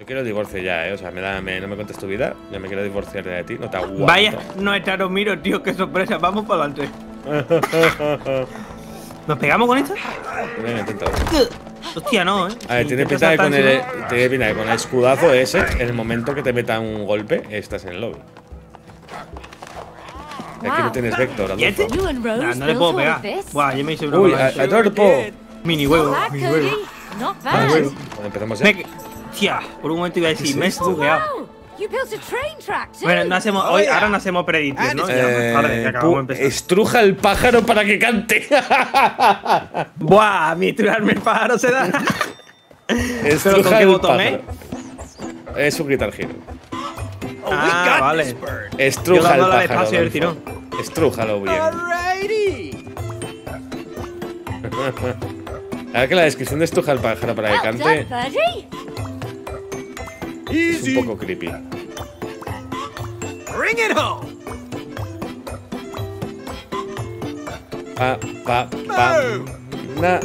Yo quiero divorcio ya, O sea, no me contes tu vida. Ya me quiero divorciar de ti. No te aguanto. Vaya, no echaros miro, tío. Qué sorpresa. Vamos para adelante. ¿Nos pegamos con esto? Bien, intento. Hostia, no, A ver, tiene pinta que con el escudazo ese, en el momento que te metan un golpe, estás en el lobby. Aquí no tienes vector, Adolfo. No le puedo pegar. Buah, ya me hice una bola. ¡Adolfo! Mini huevo, mini huevo. Bueno, empezamos ya. Hostia, por un momento iba a decir, me he estuqueado. Bueno, no hacemos, hoy, ahora no hacemos predicciones, ¿no? Estruja el pájaro para que cante. Buah, a mí estrujarme el pájaro se da. ¿Pero con qué botón, Es un Guitar Hero. Ah, vale. Estruja el pájaro. Estrújalo bien. A ver que la descripción de estruja el pájaro para que cante… Es un poco creepy. Bring it home. Na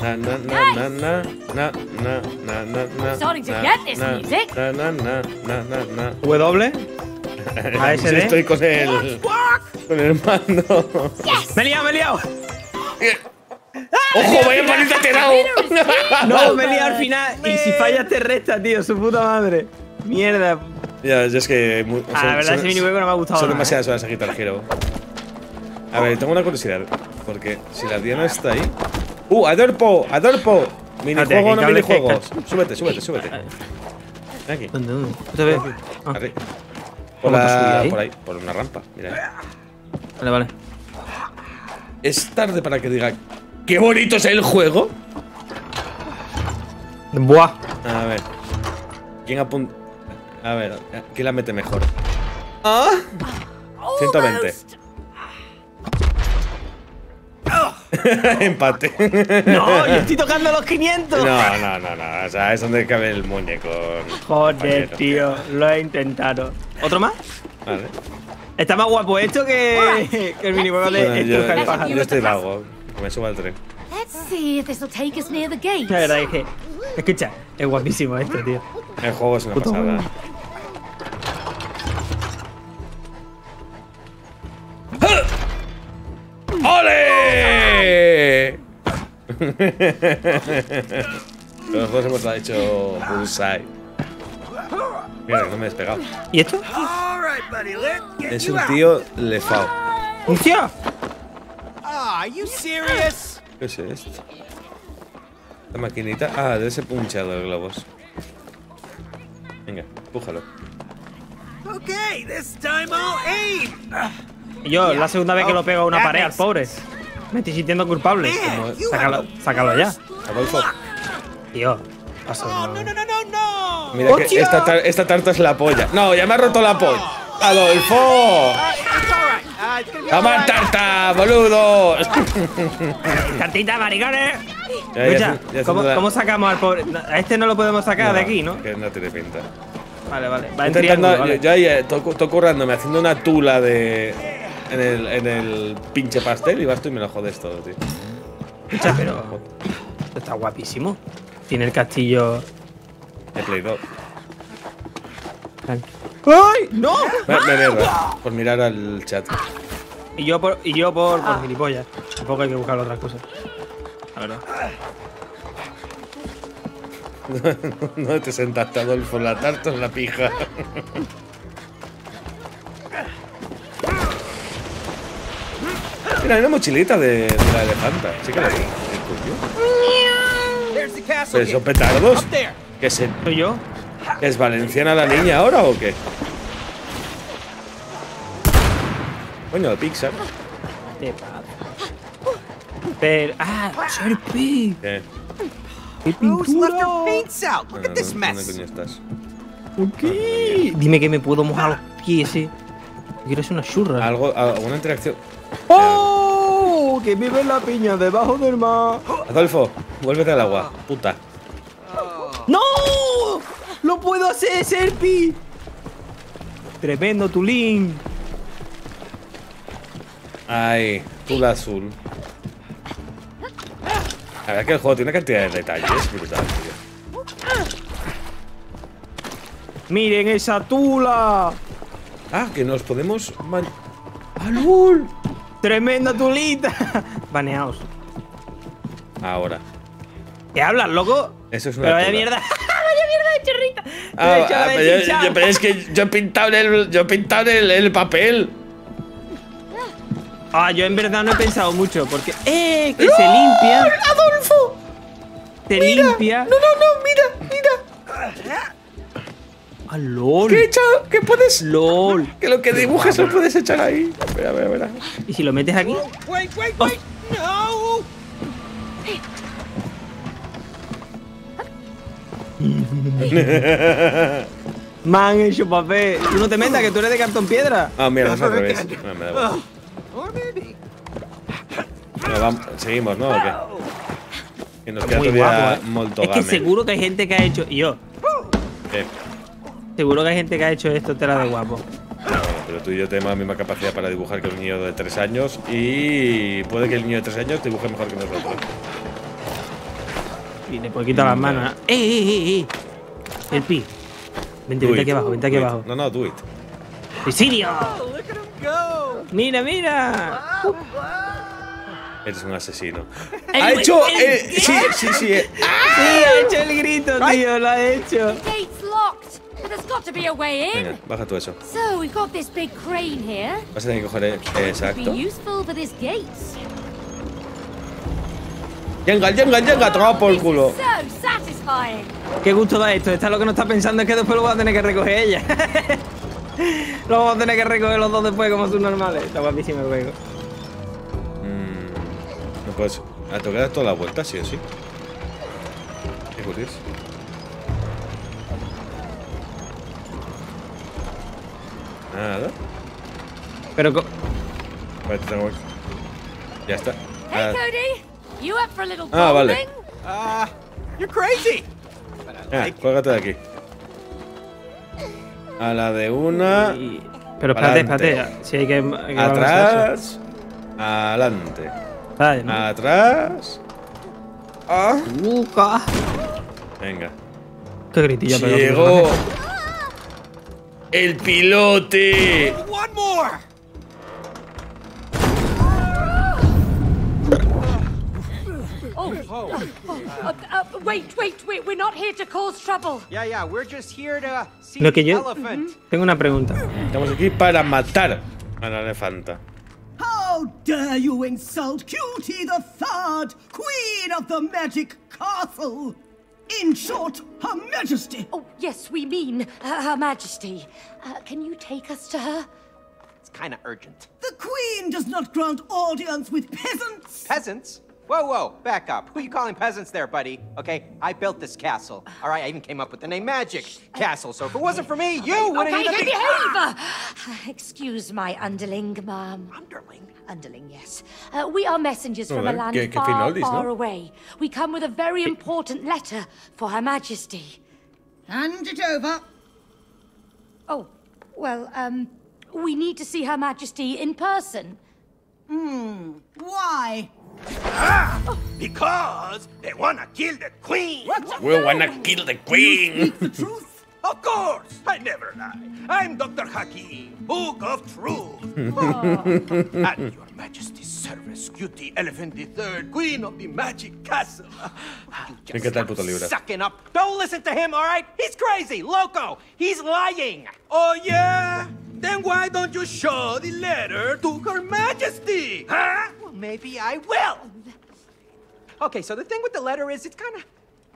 na na na na na na na na na. Starting to get this music. Na na na na na na. W. ASD. Estoy con el mando. Me he liado. ¡Ojo, vaya manita te he dado! No, me he liado al final. Y si fallas te resta, tío, su puta madre. Mierda. Ya, yo es que… la verdad ese minijuego no me ha gustado. Son demasiadas horas a Guitar Hero. A ver, tengo una curiosidad. Porque si la Diana está ahí… ¡Adorpo! ¡Adorpo! Minijuego o no minijuego. Súbete. Aquí. ¿Dónde? Arriba. Por ahí, por una rampa. Mira. Vale. Es tarde para que diga… ¡Qué bonito es el juego! Buah. A ver. ¿Quién apunta? A ver, ¿quién la mete mejor? ¿Ah? 120. Empate. No, yo estoy tocando los 500. No. O sea, es donde cabe el muñeco. Joder, tío. Lo he intentado. ¿Otro más? Vale. Está más guapo esto que el minijuego de estrujar el pájaro. Yo estoy vago. Me subo al tren. La verdad es que… Escucha, es guapísimo esto, tío. El juego es una pasada. ¡Ole! Los juegos hemos hecho bullseye. Mira, no me he despegado. ¿Y esto? Es un tío lefao. ¡Un tío! ¿Qué es esto? La maquinita. Ah, debe ser punchado de globos. Venga, empújalo. Yo, la segunda vez que lo pego a una pared al pobre. Me estoy sintiendo culpable. Sácalo ya. Tío. No. Mira que esta tarta es la polla. No, ya me ha roto la polla. ¡Adolfo! ¡Toma tarta, boludo! ¡Tartita, maricones! Ya, ¿cómo sacamos al pobre? A este no lo podemos sacar de aquí, ¿no? Que no tiene pinta. Vale. Va intentando, vale. Yo ahí estoy currándome, haciendo una tula en el pinche pastel y vas tú y me lo jodes todo, tío. Escucha, pero… Esto está guapísimo. Tiene el castillo… De Play 2. ¡Ay! ¡No! Me por mirar al chat. Y yo por gilipollas. Tampoco hay que buscar otras cosas. La verdad. No te sentaste, Adolfo. La tarta es la pija. Mira, hay una mochilita de la elefanta. Sí que la tengo. ¿Pero son petardos? ¿Qué sé yo? ¿Es valenciana la niña ahora o qué? Coño, de Pixar. Pero… ¡Ah! ¡Serpi! ¿Qué? ¡Qué pintura! ¿Dónde coño estás? ¿Por qué? Dime que me puedo mojar los pies, Quiero hacer una churra. Alguna interacción. ¡Oh! ¡Que vive la piña debajo del mar! Adolfo, vuélvete al agua, puta. ¡No! ¡Lo puedo hacer, Serpi! Tremendo tulín. Ay, tula azul. La verdad que el juego tiene una cantidad de detalles brutal, tío. ¡Miren esa tula! Ah, que nos podemos... ¡Ah, lol! ¡Tremenda tulita! Baneaos. Ahora. ¿Qué hablas, loco? Eso es una tula. ¡Vaya mierda! ¡Vaya mierda de chorrita! Pero es que yo he pintado en el papel. Ah, yo en verdad no he pensado mucho, porque... ¡Eh! ¡Que se limpia! ¡Adolfo! ¡Se limpia! ¡No! ¡Mira! ¡Ah, lol! ¿Qué he echado? ¿Qué puedes? ¡Lol! Que lo que dibujes lo puedes echar ahí. Espera, espera. ¿Y si lo metes aquí? ¡Wait! ¡No! Me han hecho papel. Tú no te metas, que tú eres de cartón piedra. Ah, mira, es al revés. No, me da igual. Seguimos, ¿no? ¿O qué? Que nos queda todavía molto game. Es que seguro que hay gente que ha hecho... Y yo. ¿Qué? Seguro que hay gente que ha hecho esto tela de guapo. No, pero tú y yo tenemos la misma capacidad para dibujar que un niño de 3 años y puede que el niño de 3 años dibuje mejor que nosotros. Y le puedo quitar las manos. ¡Eh! El pi. Vente aquí abajo, vente aquí abajo. No, do it. ¡Suicidio! ¡Mira! Eres un asesino. ¡Ha hecho! Sí. ¡Ha hecho el grito, tío! ¡Lo ha hecho! Venga, baja tú eso. Vas a tener que coger el... Exacto. Jenga, atrapado por el culo. Qué gusto da esto. Esta lo que no está pensando es que después lo voy a tener que recoger ella. Lo vamos a tener que recoger los dos después como sus normales. Está guapísimo el juego. No puedes... A tocar toda la vuelta, sí o sí. Qué curioso. Nada. Pero... Ya está. Hey, Cody. You up for a little bowling? Ah, vale. You're crazy. Cuélgate de aquí. A la de una. Pero espérate. Si hay que. Atrás. Adelante. Vale, no. Atrás. Ah. Venga. Qué gritillo. Llegó. El pilote. One more. Wait, we're not here to cause trouble. Yeah, we're just here to see the elephant. Tengo una pregunta. Estamos aquí para matar a la elefanta. How dare you insult Cutie the Third, Queen of the Magic Castle? In short, Her Majesty. Oh, yes, we mean Her Majesty. Can you take us to her? It's kind of urgent. The Queen does not grant audience with peasants. Peasants? Whoa, back up. Who are you calling peasants there, buddy? Okay, I built this castle. All right, I even came up with the name Magic Castle. So if it wasn't for me, you wouldn't even be... Excuse my underling, ma'am. Underling? Underling, yes. We are messengers from a land far away. We come with a very important letter for Her Majesty. Hand it over. Oh, well, we need to see Her Majesty in person. Why? Because they wanna kill the queen. We wanna kill the queen. You speak the truth? Of course, I never lie. I'm Dr. Haki, Book of Truth. At Your Majesty's service, Cutie Elephant the Third, Queen of the Magic Castle. Just sucking up. Don't listen to him, all right? He's crazy, loco. He's lying. Oh yeah. Then why don't you show the letter to Her Majesty? Huh? Well, maybe I will. Okay, so the thing with the letter is it's kind of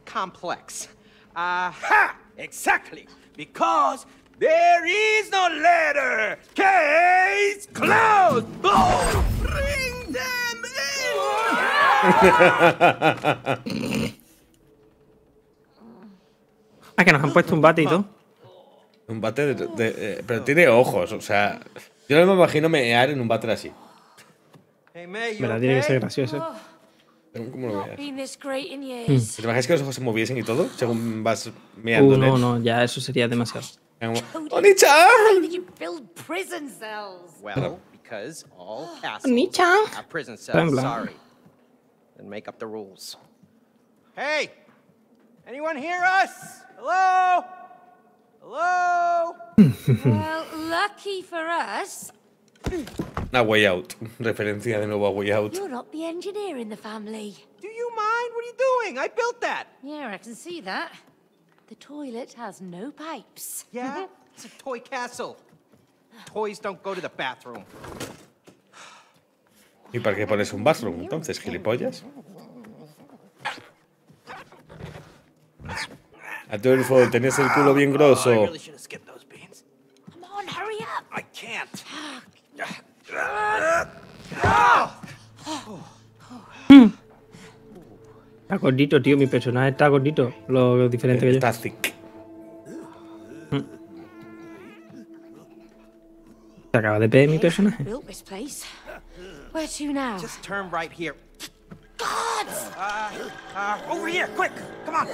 complex. Aha! Exactly. Because there is no letter. Case closed. Oh, bring them in. Ah, que nos han puesto un bate y todo. Un bate de pero tiene ojos, o sea, yo no me imagino mear en un bate así. Verdad, tiene que ser gracioso. Pero ¿cómo lo meas? ¿Te imaginas que los ojos se moviesen y todo según vas meando? No, ya eso sería demasiado. Oni-chan. Hey, anyone hear us? Hello. A Way Out. Referencia de nuevo a Way Out. You're not the engineer in the family. Do you mind? What are you doing? I built that. Yeah, I can see that. The toilet has no pipes. Yeah, it's a toy castle. Toys don't go to the bathroom. ¿Y para qué pones un bathroom entonces, gilipollas? A todo el fuego, tenés el culo bien grosso. Está gordito, tío. Mi personaje está gordito. Lo diferente está que yo. Está thick. Se acaba de pedir mi personaje. Where to now? Just turn right here. God! Over here, quick! Come on!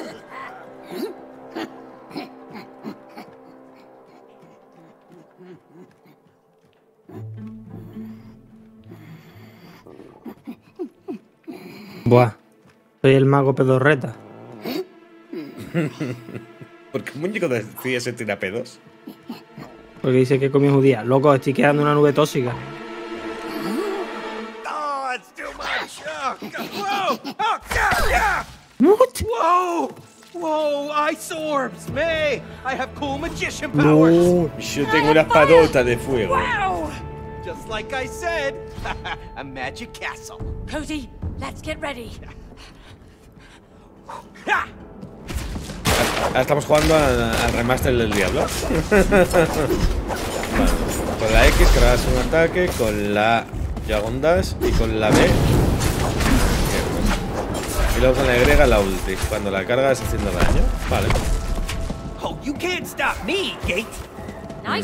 Buah, soy el mago pedorreta. ¿Por qué un muñeco decía se tira pedos? Porque dice que comí judía. Loco, estoy quedando una nube tóxica. What? Whoa! Whoa! Ice orbs! May! I have cool magician powers! No, yo tengo una espadota de fuego. Wow! Just like I said, a magic castle. Cody, let's get ready. Ahora estamos jugando al remaster del Diablo. Bueno, con la X creas un ataque, con la yo hago un dash y con la B. Luego se le agrega la ulti cuando la cargas haciendo daño. Vale.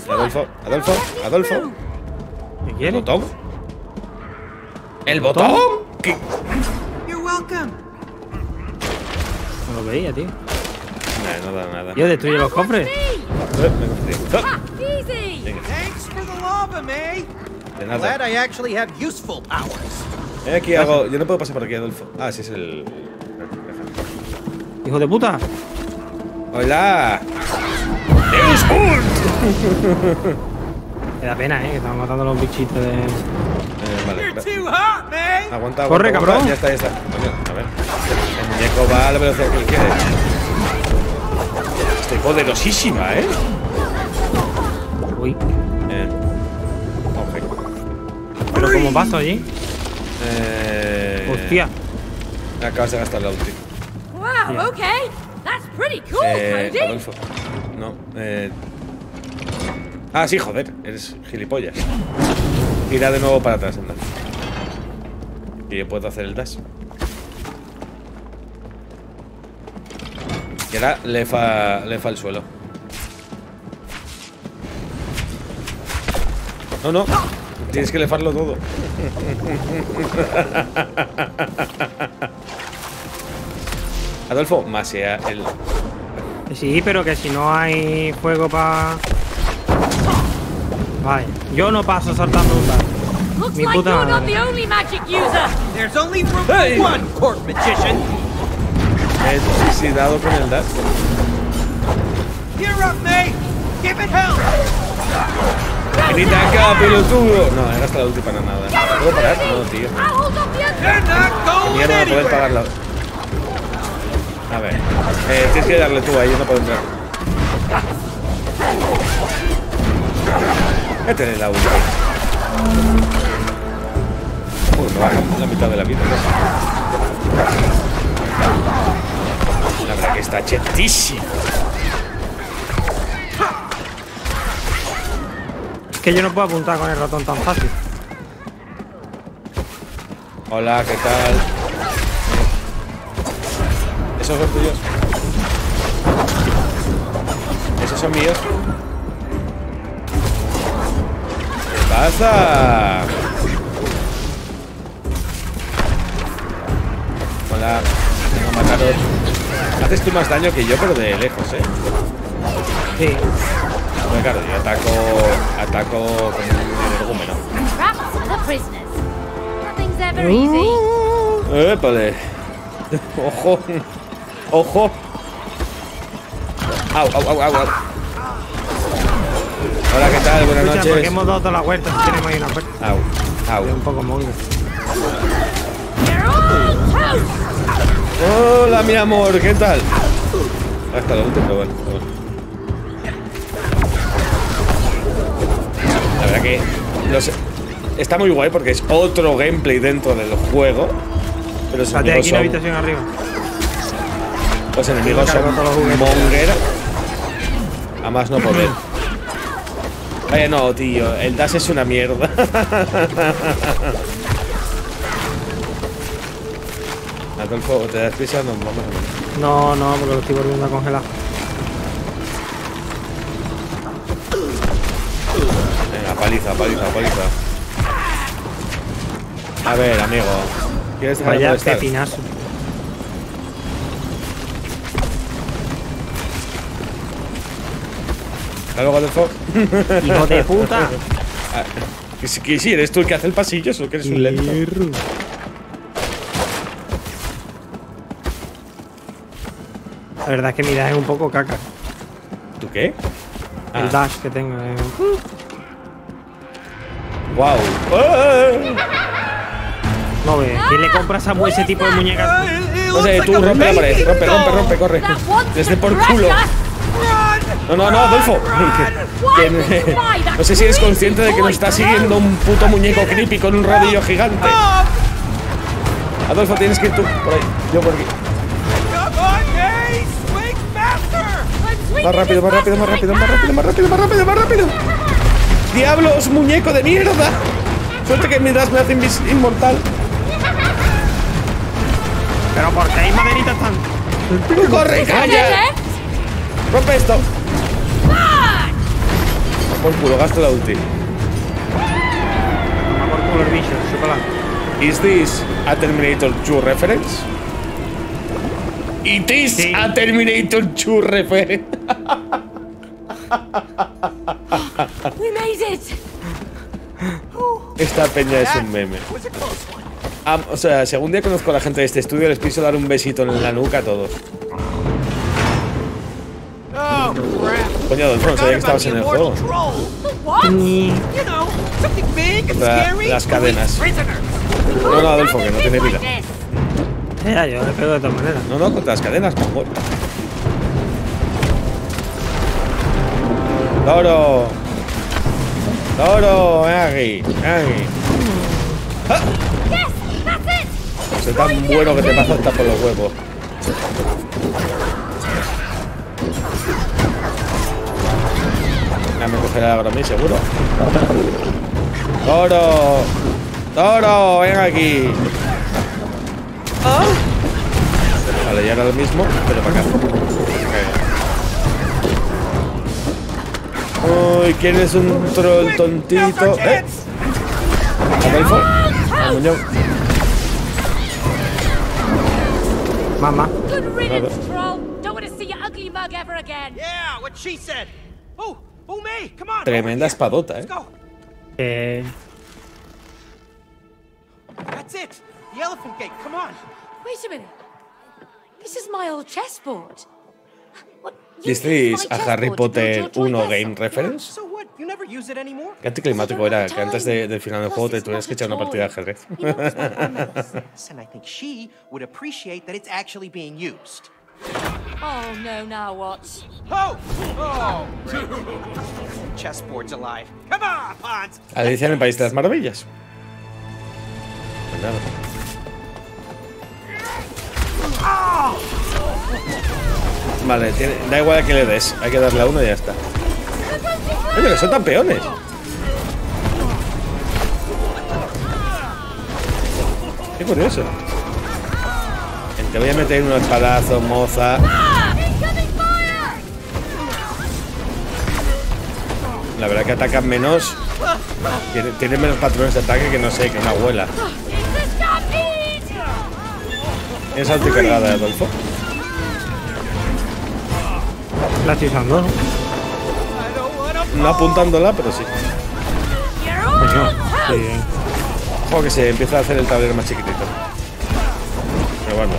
Adolfo, Adolfo, Adolfo. ¿Qué quieres? ¿El botón? ¿El botón? ¿Qué? No lo veía, tío. No da nada. Yo destruyo los cofres. De nada. Aquí hago. Yo no puedo pasar por aquí, Adolfo. Ah, sí, es el. ¡Hijo de puta! ¡Hola! ¡Dios! Me da pena, que estamos matando a los bichitos de. Vale. Aguanta, aguanta. ¡Corre, cabrón! Ya está, ya está. A ver. El muñeco va a la velocidad que quiere. Estoy poderosísima, ¿eh? Uy. Ok. Pero como paso allí. Hostia. Acabas de gastar la ulti. Wow, ok. That's pretty cool, Adolfo. No, Ah, sí, joder. Eres gilipollas. Tira de nuevo para atrás, anda. Y yo puedo hacer el dash. Y ahora le fa al suelo. No, no. Tienes que lefarlo todo. Adolfo, masea el. Sí, pero que si no hay fuego para. Vale, yo no paso saltando un lado. Mi puta madre. ¡Hey! Me he suicidado con el dash. ¡Grita acá, pelotudo! No, he gastado la ulti para nada. ¿No puedo parar? No, tío. Mierda, no puedo pagar la. A ver. Tienes que darle tú ahí, yo no puedo entrar. Voy a tener la ulti. Uy, me baja la mitad de la vida. La verdad que está chetísimo. Que yo no puedo apuntar con el ratón tan fácil. Hola, ¿qué tal? ¿Esos son tuyos? ¿Esos son míos? ¿Qué pasa? Hola, tengo que mataros. Haces tú más daño que yo, pero de lejos, ¿eh? Sí. Bueno, claro, yo ataco con el energúmeno. Vale. ¡Ojo! ¡Ojo! ¡Au, au, au, au! Hola, ¿qué tal? Buenas noches. Porque hemos dado toda la vuelta, tenemos ahí una puerta. Au, au. Es un poco mongo. Hola, mi amor, ¿qué tal? Hasta la última, pero bueno. La verdad que no sé. Está muy guay porque es otro gameplay dentro del juego. Pero los enemigos aquí son... habitación arriba. Los enemigos son monguera. A más no poder. Vaya no, tío. El dash es una mierda. Adolfo, ¿te das prisa? Nos vamos a... No, no, porque lo estoy volviendo a congelar. Venga, paliza. A ver, amigo. ¿Quieres dejar de molestar? Vaya pepinazo. Hasta luego, Adolfo. ¡Hijo de puta! ¿Que si eres tú el que hace el pasillo, solo que eres un lento? La verdad es que mi dash es un poco caca. ¿Tú qué? Ah. El dash que tengo. ¡Wow! ¡Oh! No ve, ¿quién le compra a ese tipo de muñecas? No sé, tú rompe la pared, rompe, corre. Desde por culo. No, Adolfo. No sé si eres consciente de que nos está siguiendo un puto muñeco creepy con un rodillo gigante. Adolfo, tienes que ir tú por ahí, yo por aquí. Más rápido. ¡Diablos, muñeco de mierda! Suerte que mi dash me hace inmortal. Pero porque hay maderitas tan... ¡Corre, calla! ¡Rompe esto! Por culo, gasto la ulti. Por culo el bicho, se... ¿Is this a Terminator 2 reference? It is sí. A Terminator 2 reference. We made it. Esta peña es un meme. O sea, si algún día conozco a la gente de este estudio, les pienso dar un besito en la nuca a todos. Coño, Adolfo, no sabía que estabas en el juego. Las cadenas. No, Adolfo, que no tiene vida. Era yo, le pego de todas maneras. No, contra las cadenas, por favor. Toro, Agui. ¡Ah! Soy tan bueno que te pasa hasta por los huevos. Ya me cogerá la gromí, seguro. Toro, ven aquí. ¿Ah? Vale, ya era lo mismo, pero para acá. Uy, ¿quién es un troll tontito? ¿Eh? ¿Adolfo? Mamá. Tremenda espadota, ¿eh? That's it. The elephant gate. Come on. Wait a minute. This is my old chessboard. ¿Visteis a Harry Potter 1 Game Reference? Qué anticlimático era que antes del final del juego te tuvieras que echar una partida de ajedrez. Oh no, now what? Chessboard's alive. Come on, Pons. Alicia en el País de las Maravillas. Vale, da igual a que le des, hay que darle a uno y ya está. Oye, que son tan peones. Qué curioso. Te voy a meter unos palazos, moza. La verdad que atacan menos. Tienen menos patrones de ataque que no sé, que una abuela. Es anticargada, Adolfo. La estoy usando. No apuntándola, pero sí. Coño, sí. Ojo que se empieza a hacer el tablero más chiquitito. Pero bueno.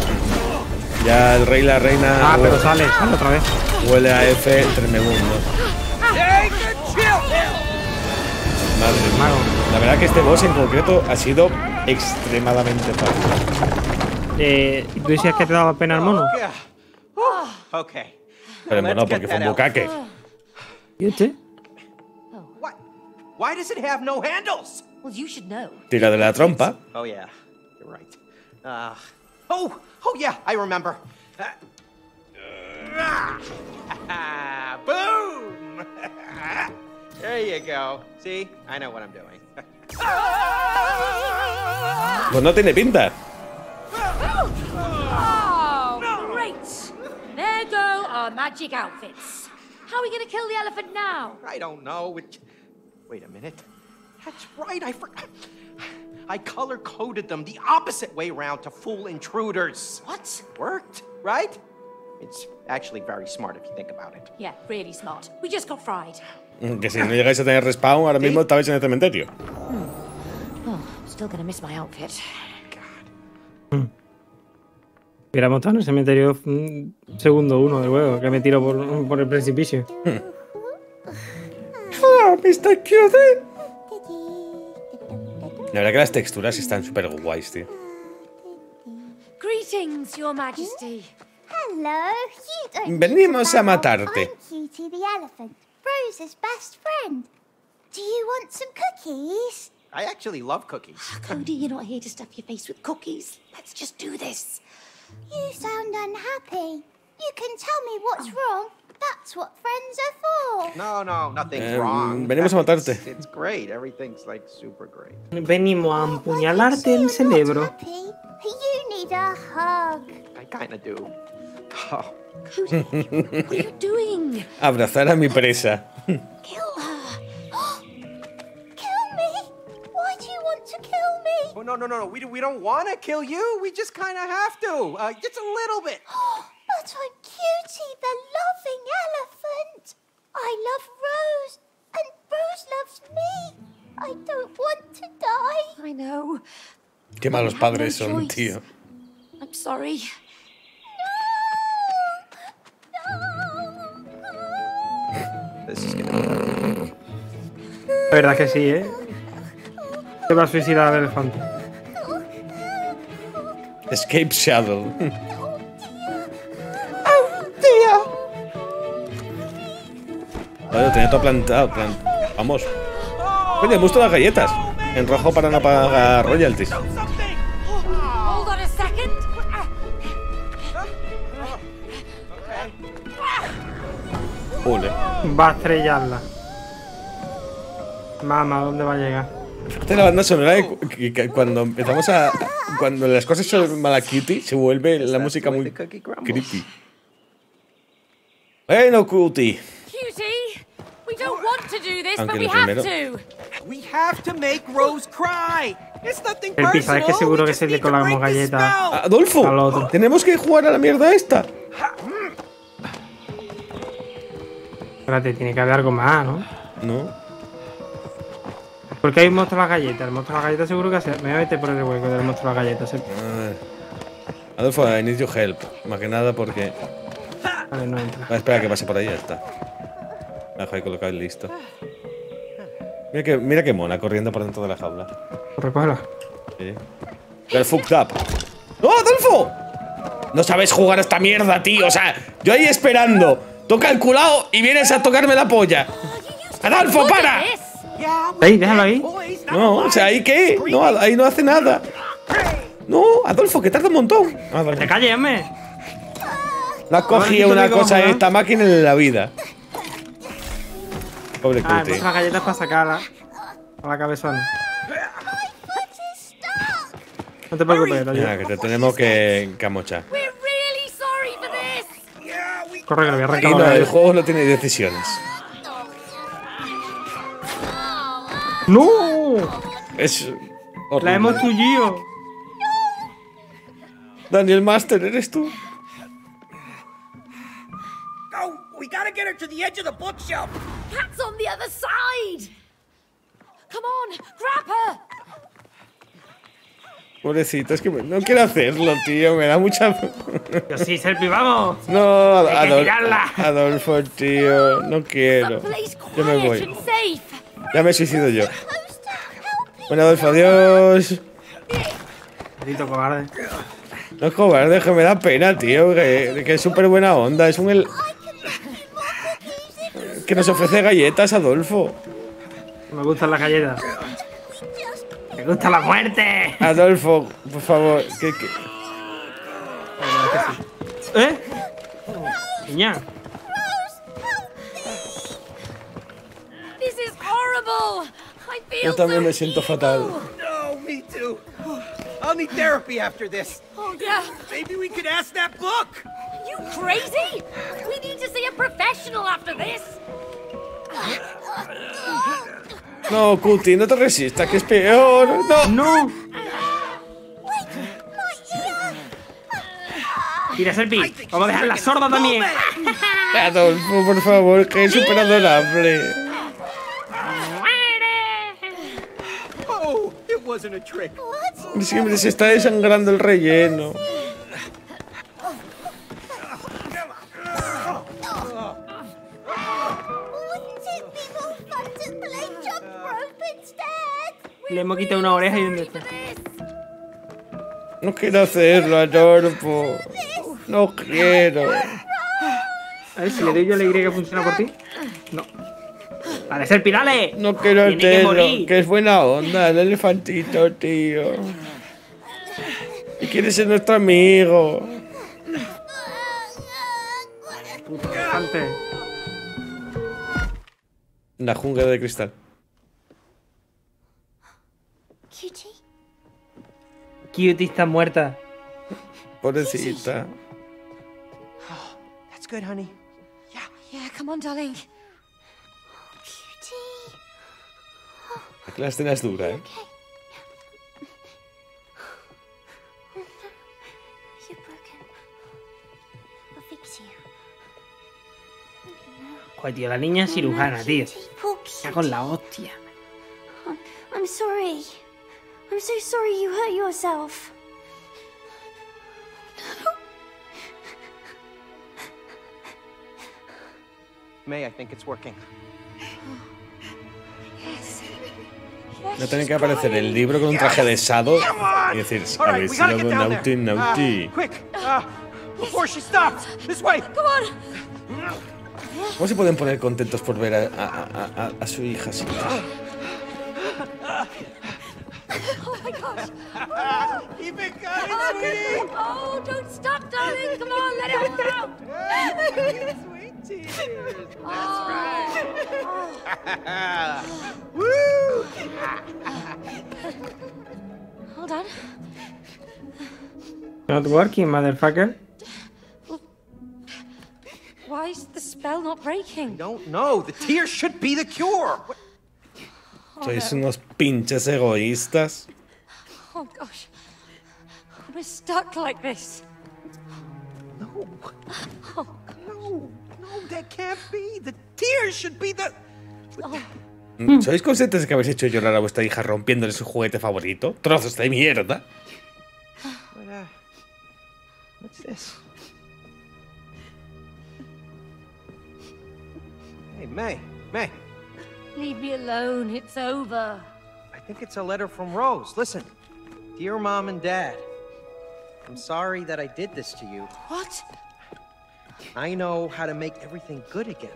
Ya el rey, la reina. Ah, huele, pero sale otra vez. Huele a F tremendo. Madre mía. La verdad que este boss en concreto ha sido extremadamente fácil. ¿Tú decías que te daba pena el mono? Pero el mono porque fue un bucaque. ¿Y este? Tira de la trompa. Boom. Pues no tiene pinta. Oh, great. There go our magic outfits. How are we going to kill the elephant now? I don't know. Wait a minute. That's right. I forgot. I color coded them the opposite way around to fool intruders. What? Worked, right? It's actually very smart if you think about it. Yeah, really smart. We just got fried. Que si no llegáis a tener respawn, ahora mismo estabais en el cementerio. Oh, still gonna miss my outfit. God. Hubiéramos estado en el cementerio segundo uno del juego, que me tiro por el precipicio. Oh, Mr. Cutie. La verdad que las texturas están súper guays, tío. Greetings, Your Majesty. Hello, venimos a matarte. Cutie the elephant, Rose's best friend. Do you want some cookies? I actually love cookies. Cody, you're not here to stuff your face with cookies. Let's just do this. You sound unhappy. You can tell me what's wrong. That's what friends are for. No, no, nothing's wrong. Venimos a matarte. It's great. Everything's like super great. Venimos a empuñalarte el cerebro. You need a hug. I kind of do. Oh. What are you doing? Abrazar a mi presa. Kill her. Kill me? Why do you want to kill me? Oh, no. We don't want to kill you. We just kind of have to. Just a little bit. But I'm Cutie, the loving elephant. I love Rose, and Rose loves me. I don't want to die. I know. Qué malos padres son, tío. I'm sorry. La verdad que sí, ¿eh? Se va a suicidar el elefante. Escape Shadow. Vale, lo tenía todo plantado. Vamos. Oye, me gustan las galletas. En rojo para no pagar royalties. Ole. Va a estrellarla. Mamá, ¿dónde va a llegar? Esta es la banda sonora que cuando empezamos a... Cuando las cosas son mala Cutie, se vuelve la música muy creepy. Bueno, Cutie. Aunque lo primero... El pizarra es que seguro que se le colamos galletas. ¡Adolfo! ¡Tenemos que jugar a la mierda esta! Espérate, tiene que haber algo más, ¿no? No. Porque hay un monstruo de las galletas. El monstruo de las galletas seguro que hace. Me voy a meter por el hueco del monstruo de las galletas. Adolfo, I need your help. Más que nada porque... Vale, no entra. Ah, espera que pase por ahí, ya está. La dejo ahí colocado y listo. Mira qué mona corriendo por dentro de la jaula. Repara. Sí. You're fucked up. ¡No, Adolfo! No sabes jugar a esta mierda, tío. O sea, yo ahí esperando. Tú calculado y vienes a tocarme la polla. ¡Adolfo, para! Ahí, déjalo ahí. No, o sea, ¿ahí qué? No, ahí no hace nada. No, Adolfo, que tarda un montón. Adolfo. ¡Te calles, hombre! No has cogido una cosa esta máquina en la vida. Pobre Cutie. Las galletas para sacarla a la cabezona. No te preocupes, mira, que te tenemos que amochar. Corre, que lo voy a arrancar. No, el juego no tiene decisiones. ¡No! Es horrible. ¡La hemos tullido! Daniel Master, ¿eres tú? We gotta get her to the edge of the bookshelf. Cat's on the other side. Come on, grab her. Pobrecito, es que no quiero hacerlo, tío. Me da mucha... Yo sí, Serpi, vamos. No, Adolfo, tío. No quiero. Yo me voy. Ya me suicido yo. Bueno, Adolfo, adiós. Maldito cobarde. No es cobarde, es que me da pena, tío. Que es súper buena onda. Es un... Que nos ofrece galletas, Adolfo. Me gustan las galletas. ¡Me gusta la muerte! Adolfo, por favor. ¿Qué? ¿Eh? Niña. Yo también me siento fatal. No, me too. I'll need therapy after this. Oh, yeah. Maybe we could ask that book. You crazy? We need to see a professional after this. No, Cutie, no te resistas, que es peor. No, no. Mira, Serpi, vamos a dejar la sorda también. Adolfo, por favor, que es súper adorable. ¡Muere! Siempre se está desangrando el relleno. Le hemos quitado una oreja y un dedo. No quiero hacerlo, Adolfo. No quiero. A ver si le doy yo la Y que funciona por ti. No. ¡Vale, Serpi, dale! No quiero hacerlo, que es buena onda, el elefantito, tío. Y quiere ser nuestro amigo. Puto elefante. La jungla de cristal. Cutie. Cutie está muerta. Pobrecita. Oh, that's good, honey. Yeah, yeah, come on, darling. Cutie. Aquí la escena es dura, ¿eh? Joder, tío, la niña es cirujana, tío. Está con la hostia. I'm sorry. I'm so sorry you hurt yourself. May, I think it's working. No tiene que aparecer el libro con un traje de sado y decir, a ver si luego naughty, naughty. Before she stops, this way. Come on. ¿Cómo se pueden poner contentos por ver a su hija así? Oh my gosh! Keep it going, sweetie! Oh, don't stop, darling! Come on, let it all out! Sweet tears! That's right! Woo! Hold on. Not working, motherfucker. Why is the spell not breaking? I don't know. The tears should be the cure. What? Sois unos pinches egoístas. Oh gosh. We're stuck like this. No. Oh, no. No, that can't be. The tears should be the... Oh. ¿Sois conscientes de que habéis hecho llorar a vuestra hija rompiéndole su juguete favorito? Trozos de mierda. What's this? Hey, May. Leave me alone. It's over. I think it's a letter from Rose. Listen, dear Mom and Dad, I'm sorry that I did this to you. What? I know how to make everything good again.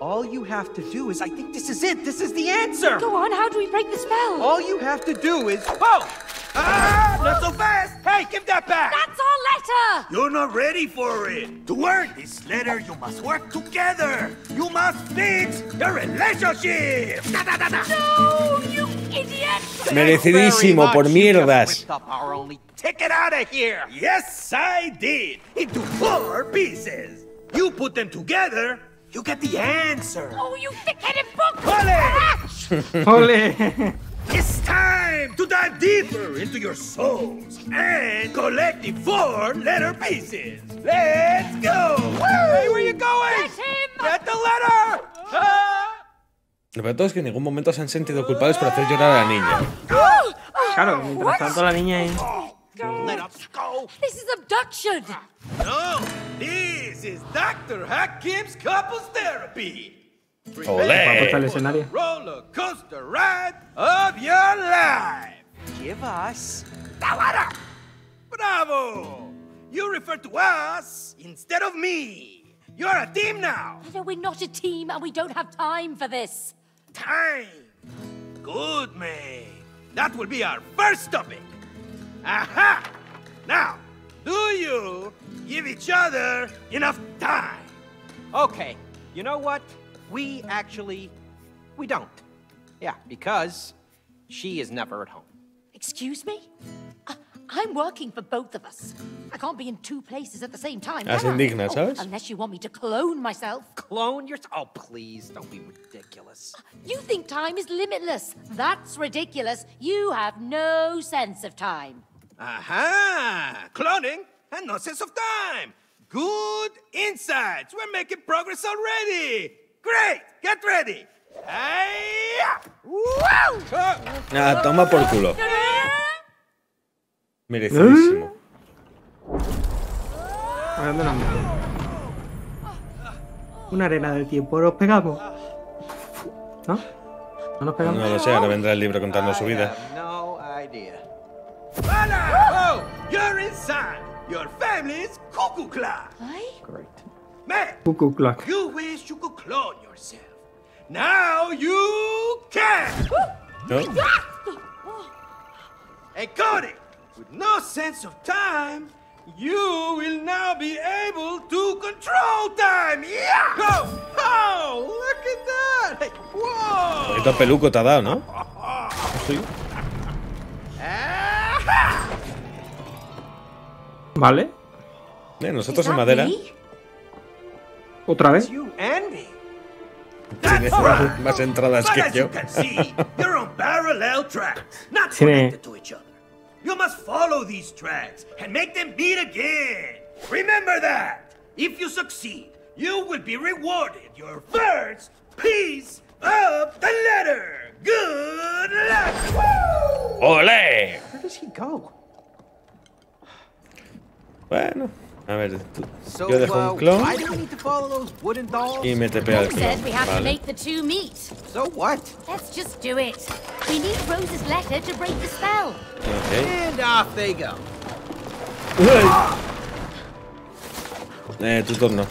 All you have to do is, I think this is it. This is the answer. Go on. How do we break the spell? All you have to do is, whoa! Ah! Whoa. Not so fast! Hey, give that back! That's our letter! You're not ready for it! To earn this letter, you must work together! You must fix your relationship! Da, da, da, da. No, you idiot! Merecidísimo, por mierdas! Take it out of here! Yes, I did! Into four pieces! You put them together, you get the answer! Oh, you thick-headed book! Ole! Ole! It's time to dive deeper into your souls and collect the four letter pieces. Let's go! Hey, where are you going? Get him! Get the letter! Lo peor es que en ningún momento se han sentido culpables por hacer llorar a la niña. Claro, mientras tanto la niña ahí. No! This is abduction! No! This is Dr. Hakim's couples therapy! ¡Olé! Roller coaster ride of your life! Give us Tawara! Bravo! You refer to us instead of me! You're a team now! No, we're not a team and we don't have time for this! Time! Good, man! That will be our first topic! Aha! Now, do you give each other enough time? Okay, you know what? We don't. Yeah, because she is never at home. Excuse me? I'm working for both of us. I can't be in two places at the same time. That's indignant, oh, unless you want me to clone myself. Clone yourself? Oh, please, don't be ridiculous. You think time is limitless. That's ridiculous. You have no sense of time. Aha! Cloning and no sense of time. Good insights. We're making progress already. Great. Get ready. Nada, toma por culo. Merecidísimo. Una arena del tiempo. ¿Nos pegamos? ¿No? ¿No nos pegamos? No lo sé, ahora vendrá el libro contando su vida. No idea. ¡Hola! ¡Oh! ¡You're inside! ¡Your family's cuckoo clock! Correct. Man, cuckoo clock. You wish you could clone yourself. Now you can! ¿No? Hey, Cody! With no sense of time, you will now be able to control time. Yeah! Go! Oh, look at that! Hey, whoa! Esto peluco te ha dado, ¿no? Sí. Vale. Nosotros en madera. ¿Otra vez? Tienes más entradas que yo. You must follow these tracks and make them beat again. Remember that. If you succeed, you will be rewarded your first piece of the letter. Good luck. Woo! Olé. Where does he go? Bueno, a ver, yo dejo un clon y me te pega el clon. Vale. So what? Let's just do it. We need Rose's letter to break the spell. Okay. And off they go. Tu turno.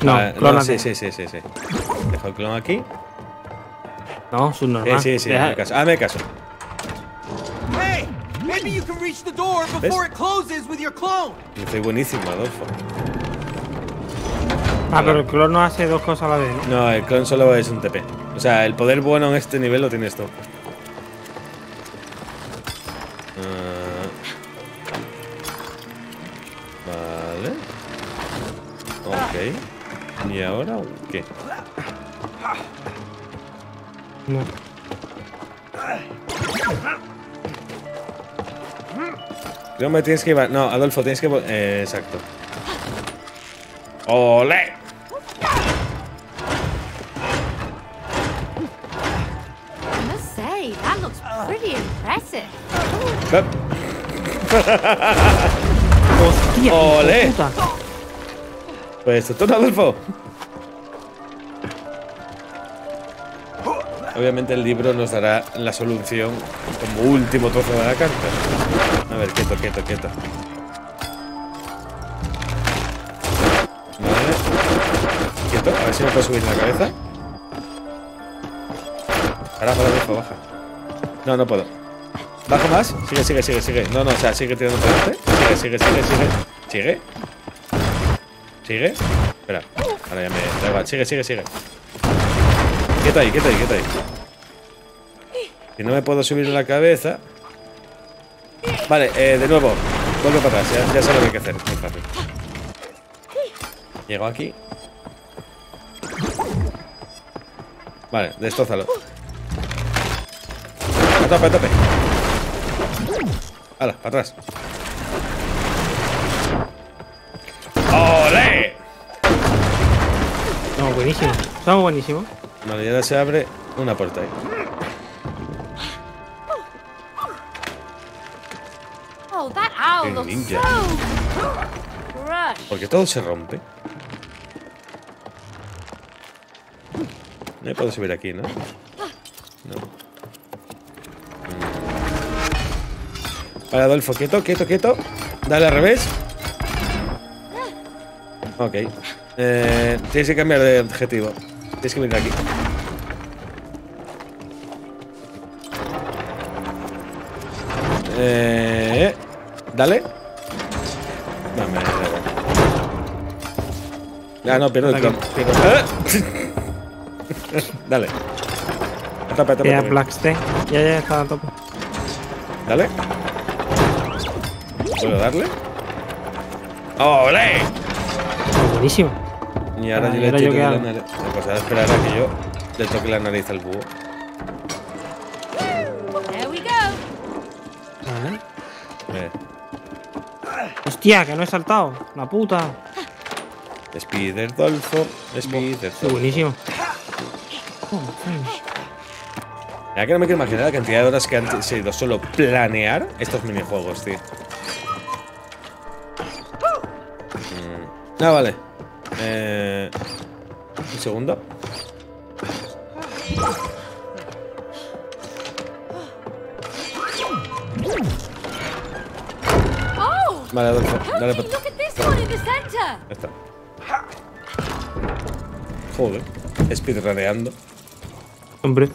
No, clon aquí. Sí. Dejo el clon aquí. No, es un normal. Sí, hazme caso. Hey, maybe you can reach the door before it closes with your clone. Estoy buenísimo, Adolfo. Pero el clon no hace dos cosas a la vez, ¿no? No, el clon solo es un TP. O sea, el poder bueno en este nivel lo tienes tú. Vale. Ok. ¿Y ahora o qué? No. Creo que tienes que ir. No, Adolfo, tienes que. Exacto. ¡Olé! ¡Hostia! ¡Olé! Pues tu turno, Adolfo. Obviamente el libro nos dará la solución como último trozo de la carta. A ver, quieto. Vale. Quieto, a ver si me puedo subir la cabeza. Ahora, Adolfo, baja. No, no puedo. ¿Bajo más? Sigue. No, o sea, sigue tirando para adelante. Sigue. ¿Sigue? Espera, ahora ya me traigo. Sigue. Quieto ahí. Si no me puedo subir la cabeza. Vale, de nuevo. Vuelvo para atrás, ya sé lo que hay que hacer. Muy fácil. Llego aquí. Vale, destózalo. A tope. Hala, para atrás. ¡Olé! Buenísimo, estamos buenísimos. Vale, y ahora se abre una puerta ahí. El ninja. Porque todo se rompe. No puedo subir aquí, ¿no? No. Vale, Adolfo, quieto, quieto, quieto. Dale al revés. Ok. Tienes que cambiar de objetivo. Tienes que venir aquí. Dale. Dame, dale. Ah, no, pierdo el cromo. Dale. A tope, a tope. Ya, Blackstein. Ya, ya, está a tope. Dale. ¿Puedo darle? ¡Ole! Buenísimo. Y ahora yo le toco la nariz. Pues ahora esperar a que yo le toque la nariz al búho. Hostia, que no he saltado. La puta. Spider Dolfo. Spider Dolfo. Buenísimo. Ya que no me quiero imaginar la cantidad de horas que han sido solo planear estos minijuegos, tío. Ah, vale. Un segundo. Vale, Adolfo, dale para atrás. Está. Joder, speedruneando. Hombre.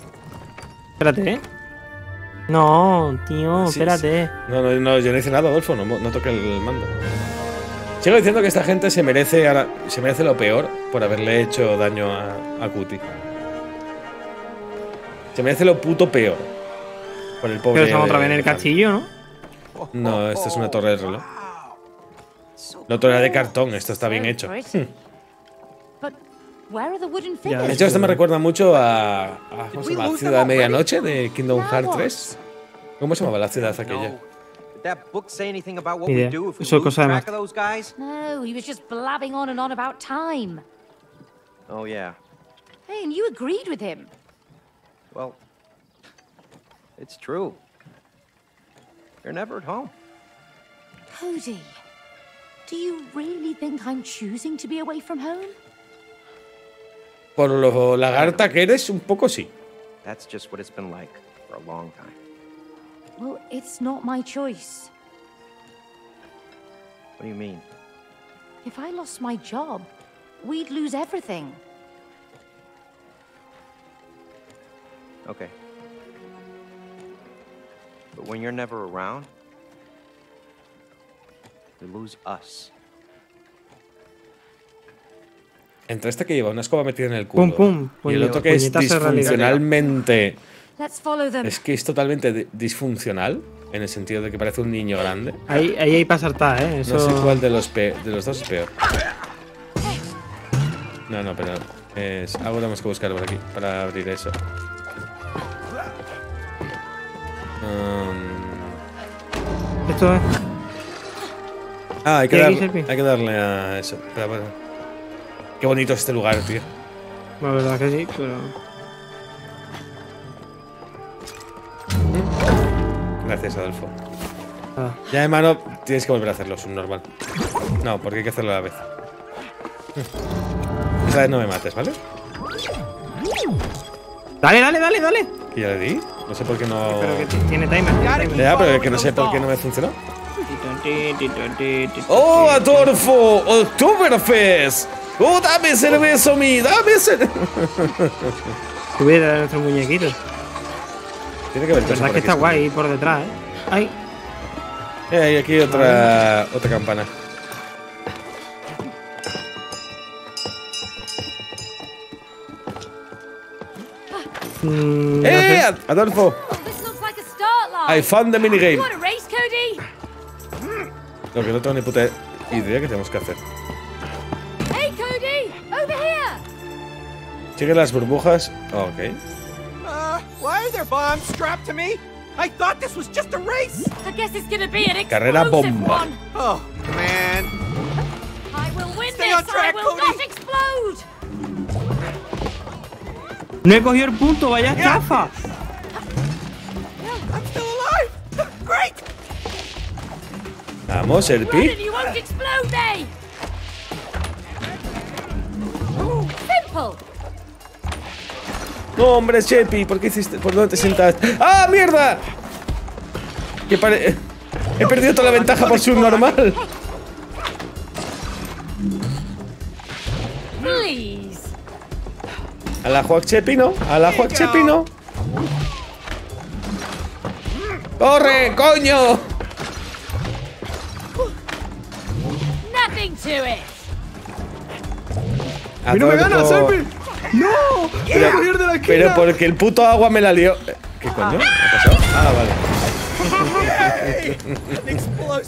Espérate, ¿eh? No, tío, sí, espérate. Sí. No, no, no, yo no hice nada, Adolfo, no toqué el mando. Sigo diciendo que esta gente se merece lo peor por haberle hecho daño a Cutie. Se merece lo puto peor. Por el pobre. Pero estamos otra vez en el castillo, ¿no? No, esta es una torre de reloj. No, torre de cartón, esto está bien hecho. De hecho, esto me recuerda mucho a ¿cómo se llama? La ciudad de medianoche de Kingdom Hearts 3. ¿Cómo se llamaba la ciudad aquella? Idea. Eso es cosa de más. You're never at home. Cody, do you really think I'm choosing to be away from home? Por lo lagarta que eres, un poco sí. That's just what it's been like for a long time. Well, it's not my choice. What do you mean? If I lost my job, we'd lose everything. Okay. But when you're never around, you lose us. Entre este que lleva una escoba metida en el culo y el otro que es disfuncionalmente... Es que es totalmente disfuncional, en el sentido de que parece un niño grande. Ahí hay pasarta, ¿eh? Eso... No sé cuál de los dos es peor. No, no, pero... Algo tenemos que buscar por aquí, para abrir eso. Esto es. Ah, hay que darle a eso. Espera, bueno. Qué bonito es este lugar, tío. La verdad que sí, pero. Gracias, Adolfo. Ah. Ya, hermano, tienes que volver a hacerlo, subnormal. No, porque hay que hacerlo a la vez. Esta vez no me mates, ¿vale? Dale, dale, dale, dale. ¿Y ya le di? No sé por qué no... Pero que tiene timer. Ya, pero que no sé por qué no me funcionó. ¡Oh, Adolfo! ¡Oktoberfest! ¡Oh, dame cerveza, mi! ¡Dame cerveza! Tuviera nuestros muñequitos. Tiene que ver. La verdad es que está guay por detrás, ¿eh? ¡Ay! Hay aquí otra campana. No sé. Adolfo. I found the minigame. Lo que no tengo ni puta idea que tenemos que hacer. Hey, Cody, over here. Sigue las burbujas. Oh, ok. Why are there bombs strapped to me? I thought this was just a race. I guess it's gonna be an explosive bomba. Oh, man. I will win this. I will not explode. No he cogido el punto, vaya estafa. Vamos, Serpi. No, hombre, Serpi, ¿por qué hiciste? ¿Por dónde te sentaste? ¡Ah, mierda! Que pare... He perdido toda la ventaja por subnormal. A la Juan Chepino, a la Juan Chepino. ¡Corre, coño! ¡Y no me ganas, Serpi! ¡No! Pero, ¡voy a ir de la esquina! Pero porque el puto agua me la lió. ¿Qué coño? ¿Qué ha pasado? Ah, vale.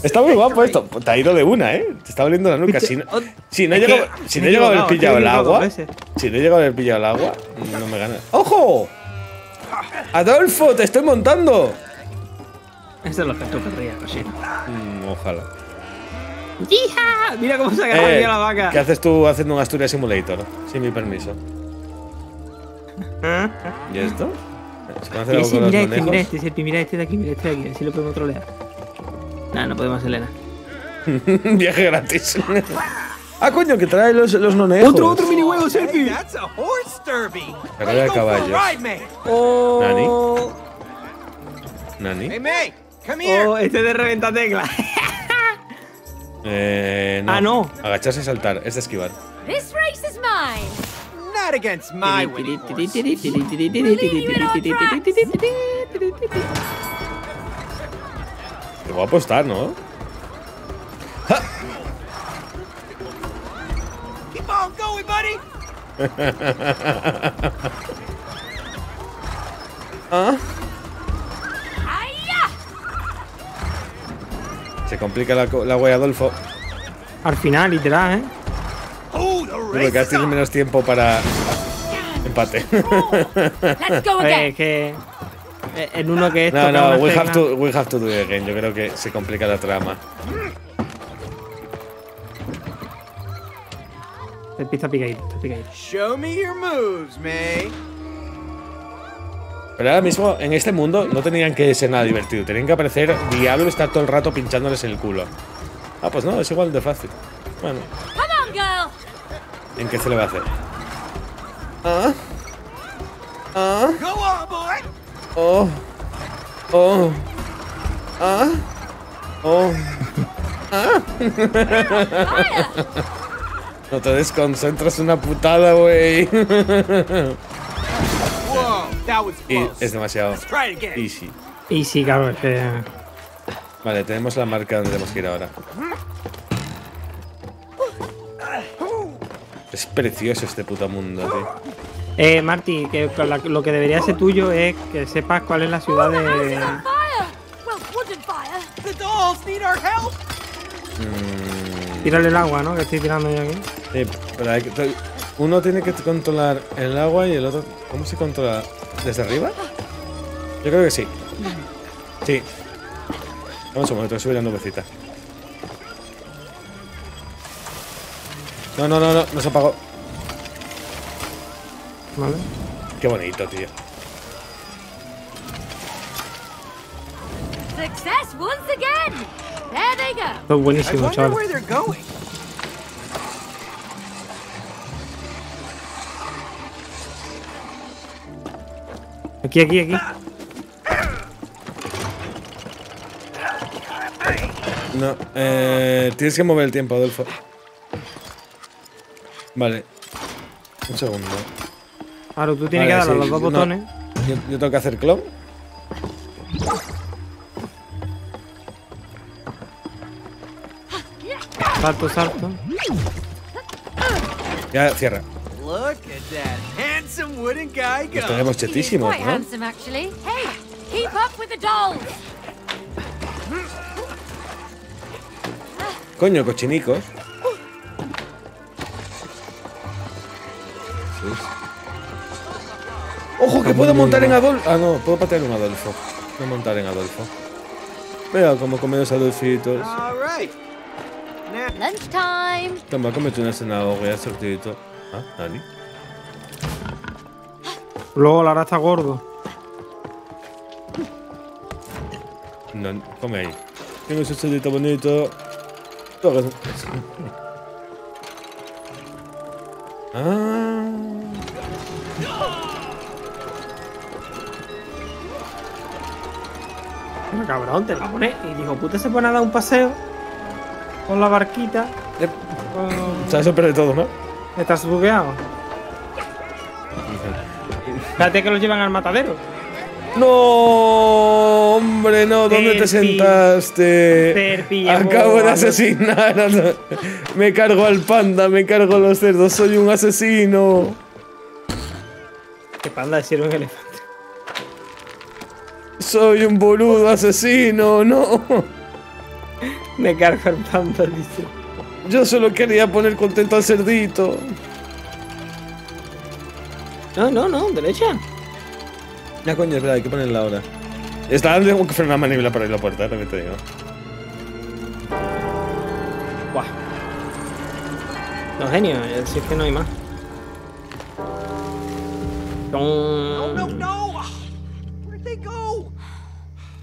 Está muy guapo esto. Te ha ido de una, ¿eh? Te está oliendo la nuca. Si no he llegado a haber pillado el agua. Si no he llegado a haber pillado el agua, no me ganas. ¡Ojo! ¡Adolfo, te estoy montando! Esto es lo que tú querrías, Rosina. Ojalá. ¡Hija! Mira cómo se ha agarrado la vaca. ¿Qué haces tú haciendo un Asturias Simulator? Sin mi permiso. ¿Y esto? Sí, mira este de aquí, mira este de aquí, así lo podemos trolear. Nah, no podemos, Elena. Viaje gratis. Ah, coño, que trae los nonejos. Otro mini huevo, Serpi. Carrera de caballos. Oh. Nani. Oh, este de reventa tecla. No. Ah, no. Agacharse y saltar. Es de esquivar. This race is mine. Not against my winning horse. Te voy a apostar, ¿no? ¡Ja! Keep on going, buddy. ¿Ah? Se complica la wea, Adolfo. Al final, literal, ¿eh? Tuve que hacer menos tiempo para empate. Que en uno que esto. No, we have to do it again. Yo creo que se complica la trama. El pista picadito. Show me your moves, man. Pero ahora mismo, en este mundo, no tenían que ser nada divertido. Tenían que aparecer Diablo y estar todo el rato pinchándoles en el culo. Ah, pues no, es igual de fácil. Bueno. ¿En qué se le va a hacer? No te desconcentras, una putada, güey. Y es demasiado easy. Easy, cabrón. Vale, tenemos la marca donde tenemos que ir ahora. Es precioso este puto mundo, tío. Marty, que lo que debería ser tuyo es que sepas cuál es la ciudad de... Tírale el agua, ¿no? Que estoy tirando yo aquí. Pero hay que... Uno tiene que controlar el agua y el otro... ¿Cómo se controla? ¿Desde arriba? Yo creo que sí. Sí. Vamos un momento, subir la nubecita. No se apagó. Vale. Qué bonito, tío. Success once again. There they go. Está buenísimo, chaval. Aquí. No, tienes que mover el tiempo, Adolfo. Vale. Un segundo. Claro, tú tienes que darle los dos botones. Yo tengo que hacer clon. Salto. Ya, cierra. Look at that handsome wooden guy go. Estaremos chetísimos, ¿no? Hey, keep up with the dolls. Coño, cochinicos. Ojo, que puedo montar en Adolfo. Ah, no, puedo patear en Adolfo. Puedo montar en Adolfo. Vea cómo comen los Adolfitos. Toma, comete una cena, voy a sortidito. Ah, Dani. LOL, ahora está gordo. No, come ahí. Tengo ese chelito bonito. Todo eso. Ah. Pero cabrón, te la pones. Y dijo, puta, se pone a dar un paseo con la barquita. Se ha sorprendido todo, ¿no? Estás bugueado. Espérate que los llevan al matadero. No, hombre, no. ¿Dónde te sentaste? Serpilla, acabo de asesinar. Me cargo al panda, me cargo a los cerdos. Soy un asesino. ¿Qué panda es un elefante? Soy un boludo asesino, no. Me cargo al panda, dice. Yo solo quería poner contento al cerdito. No, no, no, derecha. Ya, coño, es verdad, hay que ponerla ahora. Está dando que frenar una manivela para abrir la puerta, también te digo. Buah. Los genios, si es que no hay más. No, no, no. Where'd they go?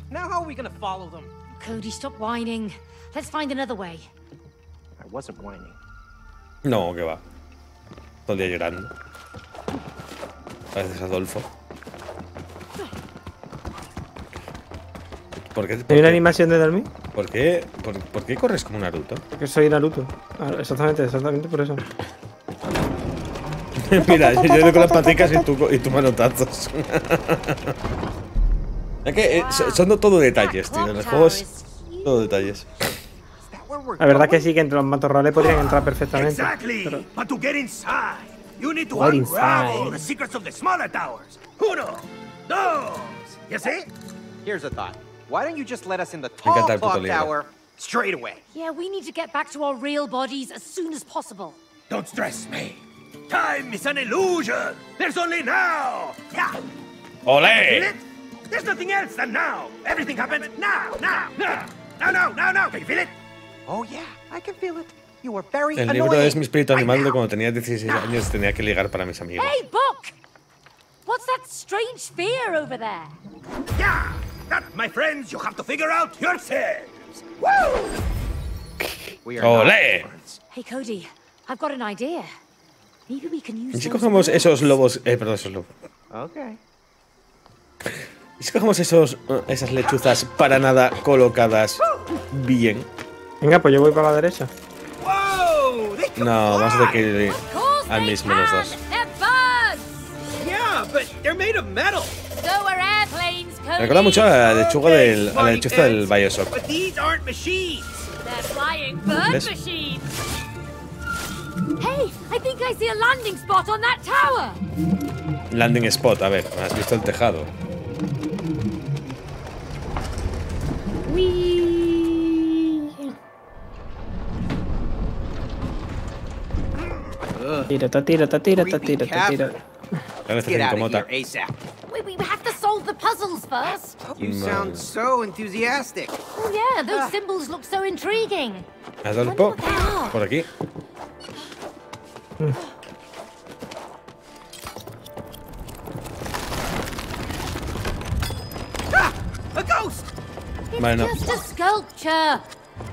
Now how are we gonna follow them? Cody, stop whining. Let's find another way. I wasn't whining. No, que va. Todo el día llorando. Gracias, Adolfo. ¿Por qué? ¿Hay una animación de dormir? ¿Por qué corres como Naruto? Porque soy Naruto. Exactamente, exactamente por eso. Mira, yo con las paticas y tú manotazos. Es que son todo detalles, tío. En los juegos, todo detalles. La verdad que sí, que entre los matorrales podrían entrar perfectamente. Pero... You need to unravel the secrets of the smaller towers. Uno, dos. You see? Here's a thought. Why don't you just let us in the tall clock tower straight away? Yeah, we need to get back to our real bodies as soon as possible. Don't stress me. Time is an illusion. There's only now. Yeah. Ole. There's nothing else than now. Everything happens now, now, now, now, now, now, now. Can you feel it? Oh yeah, I can feel it. El libro es mi espíritu animal de cuando tenía 16 años y tenía que ligar para mis amigos. Hey, Book! What's that strange fear over there? Yeah, that, my friends, you have to figure out yourselves. Woo! Ole! Hey, Cody, I've got an idea. Maybe we can use. ¿Y si cogemos esos lobos? Perdón, esos lobos. Okay. ¿Y si cogemos esas lechuzas para nada colocadas bien? Venga, pues yo voy para la derecha. No, vamos a tener que al mismo los dos. Me recuerda mucho a la lechuga del Bioshock. ¿Ves? Landing spot, a ver, has visto el tejado. Tira. We have to solve the puzzles first. You sound so enthusiastic. Oh yeah, those symbols look so intriguing. Adolfo, por aquí. A ghost. It's just a sculpture.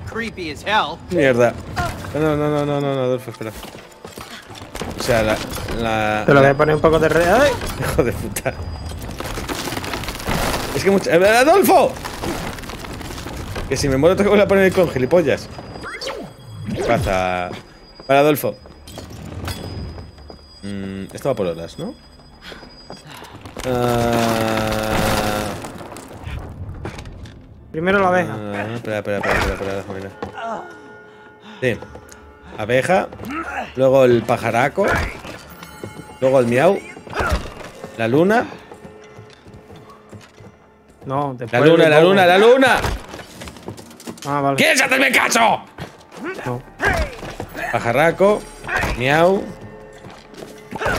Creepy as hell. Mierda. No, Adolfo, espera. O sea, te lo voy a poner un poco de red. ¡Ay! Hijo de puta. Es que mucho. ¡Adolfo! Que si me muero tengo que volver a poner el con gilipollas. ¿Qué pasa? Para Adolfo. Esto va por horas, ¿no? Primero la abeja. Espera, déjame mirar. Sí. Abeja, luego el pajaraco, luego el miau, la luna. No, después la luna. Ah, vale. ¿Quieres hacerme caso? No. Pajaraco, miau,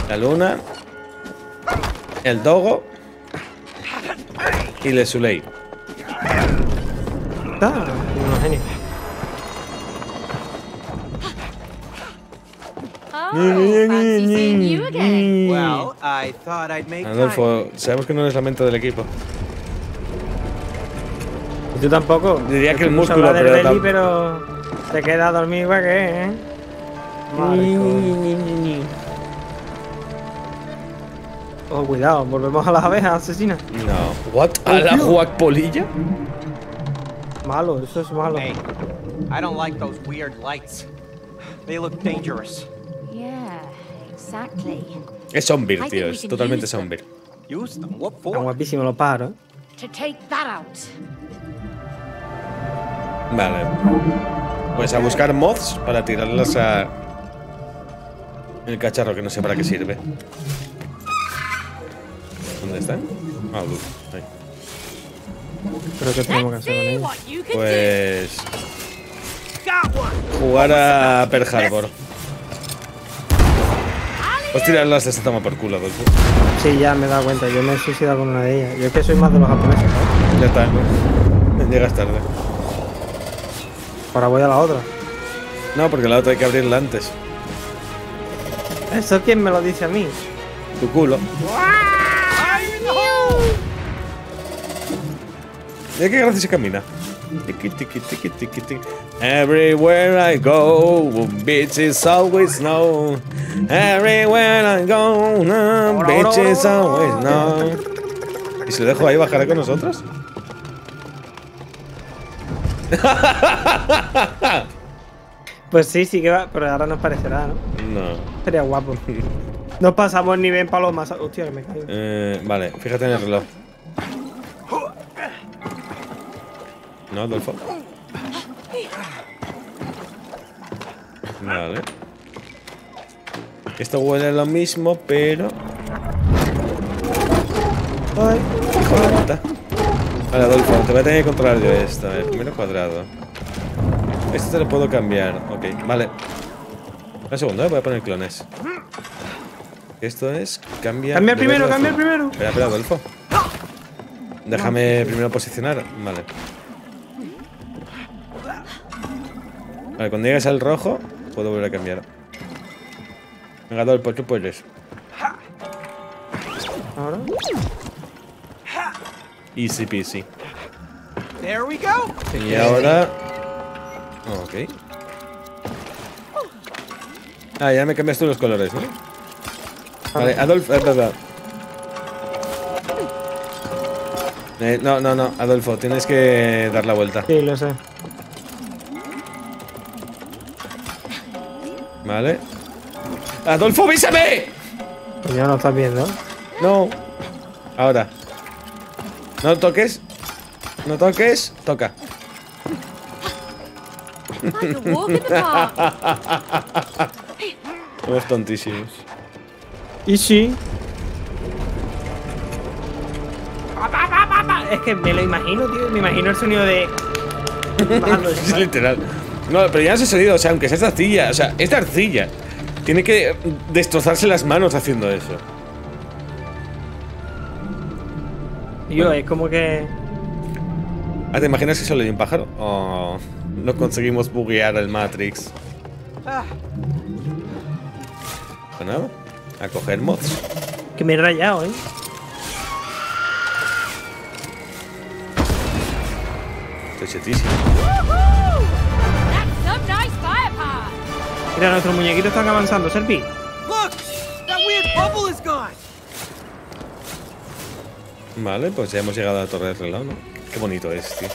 la luna, el dogo y el Zuley. Ah, no, genio. Adolfo, sabemos que no eres la mente del equipo. Yo tampoco. Diría que el músculo, pero, Belly, pero se queda dormido, ¿para qué? Oh, cuidado, volvemos a las abejas asesinas. No. What? ¿A la guacpolilla? Malo, eso es malo. Hey, I don't like those weird lights. They look dangerous. Yeah, exactly. Es zombie, tío, es totalmente zombie. Están guapísimos los pájaros. To take that out. Vale, pues a buscar mods para tirarlas a el cacharro que no sé para qué sirve. ¿Dónde está? Ah, luz. Ahí. Creo que tenemos que hacer con él. Pues jugar a Pearl Harbor. Pues tirarlas a esta toma por culo, Dolphy. Sí, ya me he dado cuenta. Yo me he suicidado con una de ellas. Yo es que soy más de los japoneses, ¿no? Ya está, ¿no? Llegas tarde. Ahora voy a la otra. No, porque la otra hay que abrirla antes. ¿Eso quién me lo dice a mí? Tu culo. ¡Ay, no! Mira qué gracia se camina. Tiki, tiki, tiki, tiki, tiki. Everywhere I go, bitches always know. Everywhere I go, no, bitches always know. ¿Y si lo dejo ahí, bajará con nosotros? Pues sí, sí que va, pero ahora nos parecerá, ¿no? No. Sería guapo. No pasamos ni bien palomas. Hostia, que me caigo. Vale, fíjate en el reloj. No, Adolfo. Vale. Esto huele a lo mismo, pero... Ay, joder. Vale, Adolfo, te voy a tener que controlar yo esto, el primero cuadrado. Esto te lo puedo cambiar, ok, vale. Un segundo, voy a poner clones. Esto es, cambia... ¡Cambia el primero, cambia el primero! Espera, espera, Adolfo. Déjame primero posicionar, vale. Vale, cuando llegues al rojo, puedo volver a cambiar. Venga, Adolfo, tú puedes. ¿Ahora? Easy peasy. There we go. Y ahora... Ok. Ah, ya me cambias tú los colores, ¿no? Vale, Adolfo... no, no, no, Adolfo, tienes que dar la vuelta. Sí, lo sé. Vale. ¡Adolfo, vísame! Ya no estás viendo. No. Ahora. No toques, no toques, toca. Somos tontísimos. Y sí. Es que me lo imagino, tío. Me imagino el sonido de... Es literal. No, pero ya no es sonido, o sea, aunque sea esta arcilla, o sea, esta arcilla tiene que destrozarse las manos haciendo eso. Yo, bueno. Es como que... Ah, ¿te imaginas que solo hay un pájaro? Oh, no conseguimos buguear el Matrix. Bueno, a coger mods. Que me he rayado, ¿eh? Estoy chetísimo. Mira, nuestro muñequito está avanzando, Serpi. Vale, pues ya hemos llegado a la torre del reloj, ¿no? Qué bonito es, tío.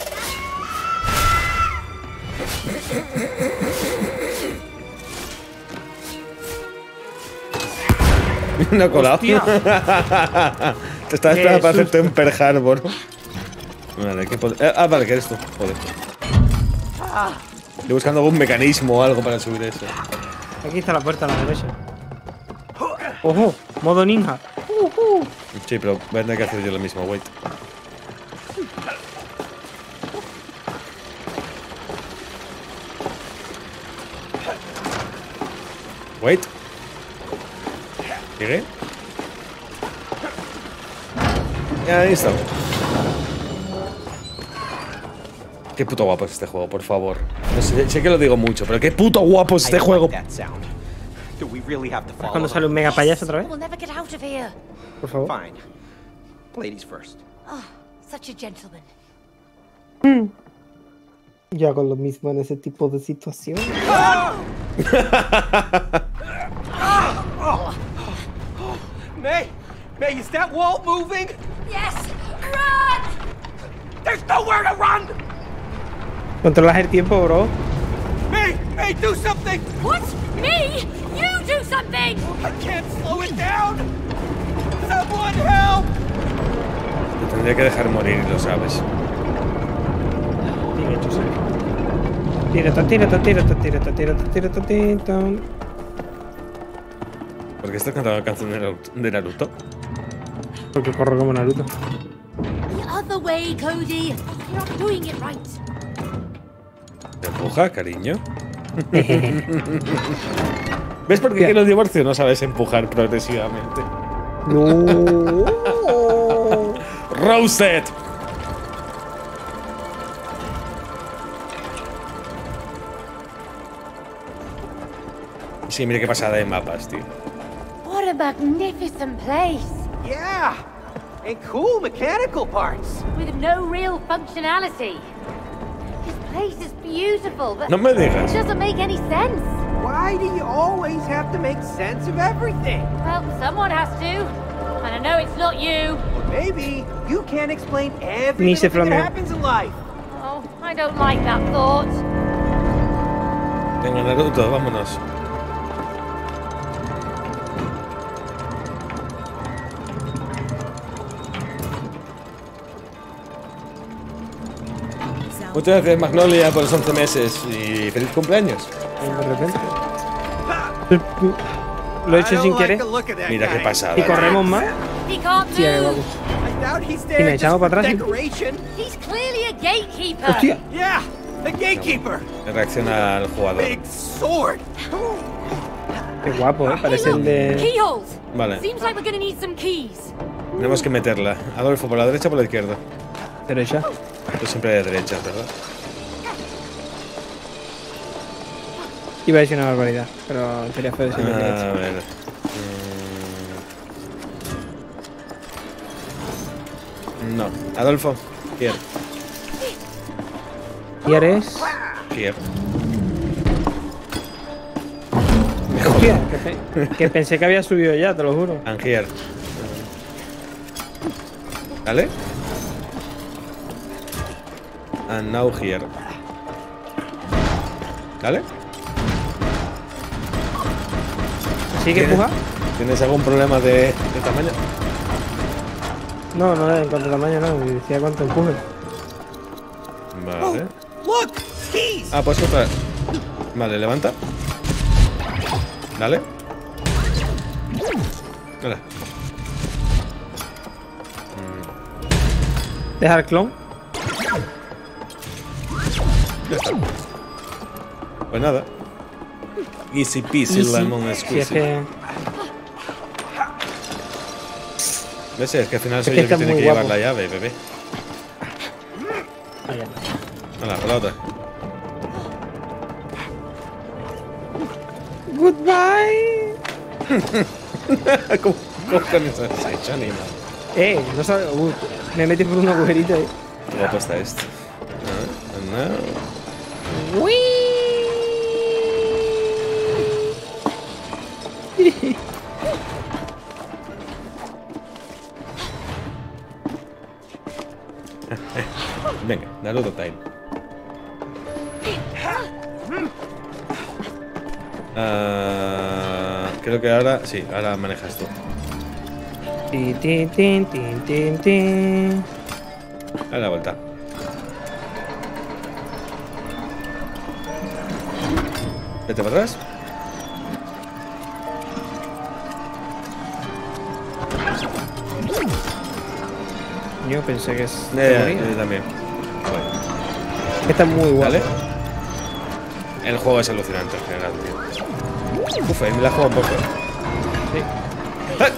Una colada. Te estaba esperando para hacerte un Pearl Harbor. Vale, ¿qué pod... Ah, vale, ¿qué eres tú? Joder. Estoy buscando algún mecanismo o algo para subir eso. Aquí está la puerta a la derecha. ¡Ojo! Modo ninja. Sí, pero voy a tener que hacer yo lo mismo, wait. Wait. ¿Llegué? Ya, ahí estamos. Qué puto guapo es este juego, por favor. No sé, sé que lo digo mucho, pero qué puto guapo es este juego. really have to follow. Cuando sale un mega payaso otra vez. Por favor. Fine. Ladies first. Oh, such a gentleman. Yo hago lo mismo en ese tipo de situación. May, is that wall moving? Yes. Run! There's nowhere to run. Controlas el tiempo, bro. May, do something. What? Me? You do something. I can't slow it down. Someone help. Te tendría que dejar morir, lo sabes. Tira. ¿Por qué estás cantando la canción de Naruto? Porque corro como Naruto. ¿Te empuja, cariño? ¿Ves por qué en los divorcios no sabes empujar progresivamente? No. Roasted. Sí, mira qué pasada de mapas, tío. What a magnificent place. Yeah. And cool mechanical parts. With no real functionality. This place is beautiful, but no me digas. It doesn't make any sense. Why do you always have to make sense of everything? Well, someone has to. And I know it's not you. Maybe you can't explain everything that happens in life. Oh, I don't like that thought. Tengo Naruto, vámonos. Muchas gracias, Magnolia, por los 11 meses y feliz cumpleaños. De repente. Lo he hecho sin querer. Mira qué pasada. ¿Y corremos más? Sí, ahí vamos. Y me echamos para atrás. Y... ¡Hostia! No, reacciona al jugador. Qué guapo, parece el de... Vale. Tenemos que meterla. Adolfo, ¿por la derecha o por la izquierda? Derecha. Tú siempre de derecha, ¿verdad? Iba a decir una barbaridad, pero sería feo decir de derecha. A ver. No. Adolfo, izquierda. ¿Quieres? Izquierda. Hostia, que pensé que había subido ya, te lo juro. Angier. ¿Vale? And now here. ¿Vale? ¿Sigue empuja? ¿Tienes algún problema de tamaño? No, no, en cuanto a tamaño no, me decía cuánto empuje. Vale. Ah, pues otra vez. Vale, levanta. Dale. Hola. Deja el clon. Pues nada. Easy peasy, lemon squeezy. Sí, ¿Ves? Es que al final soy yo el que tiene que llevar la llave, bebé. Hola, por la otra. Goodbye. ¿Cómo con eso? Se ha hecho animal. No sabe. Me metí por un agujerito ahí. Qué guapo está esto. No. ¡Uy! Venga, Naruto time. Creo que ahora sí, ahora manejas tú. A la vuelta. Vete para atrás. Yo pensé que es... yo también. Bueno. Está muy guapo. ¿Vale? El juego es alucinante en general, tío. Uf, ahí me la juego un poco. Sí. ¡Ah!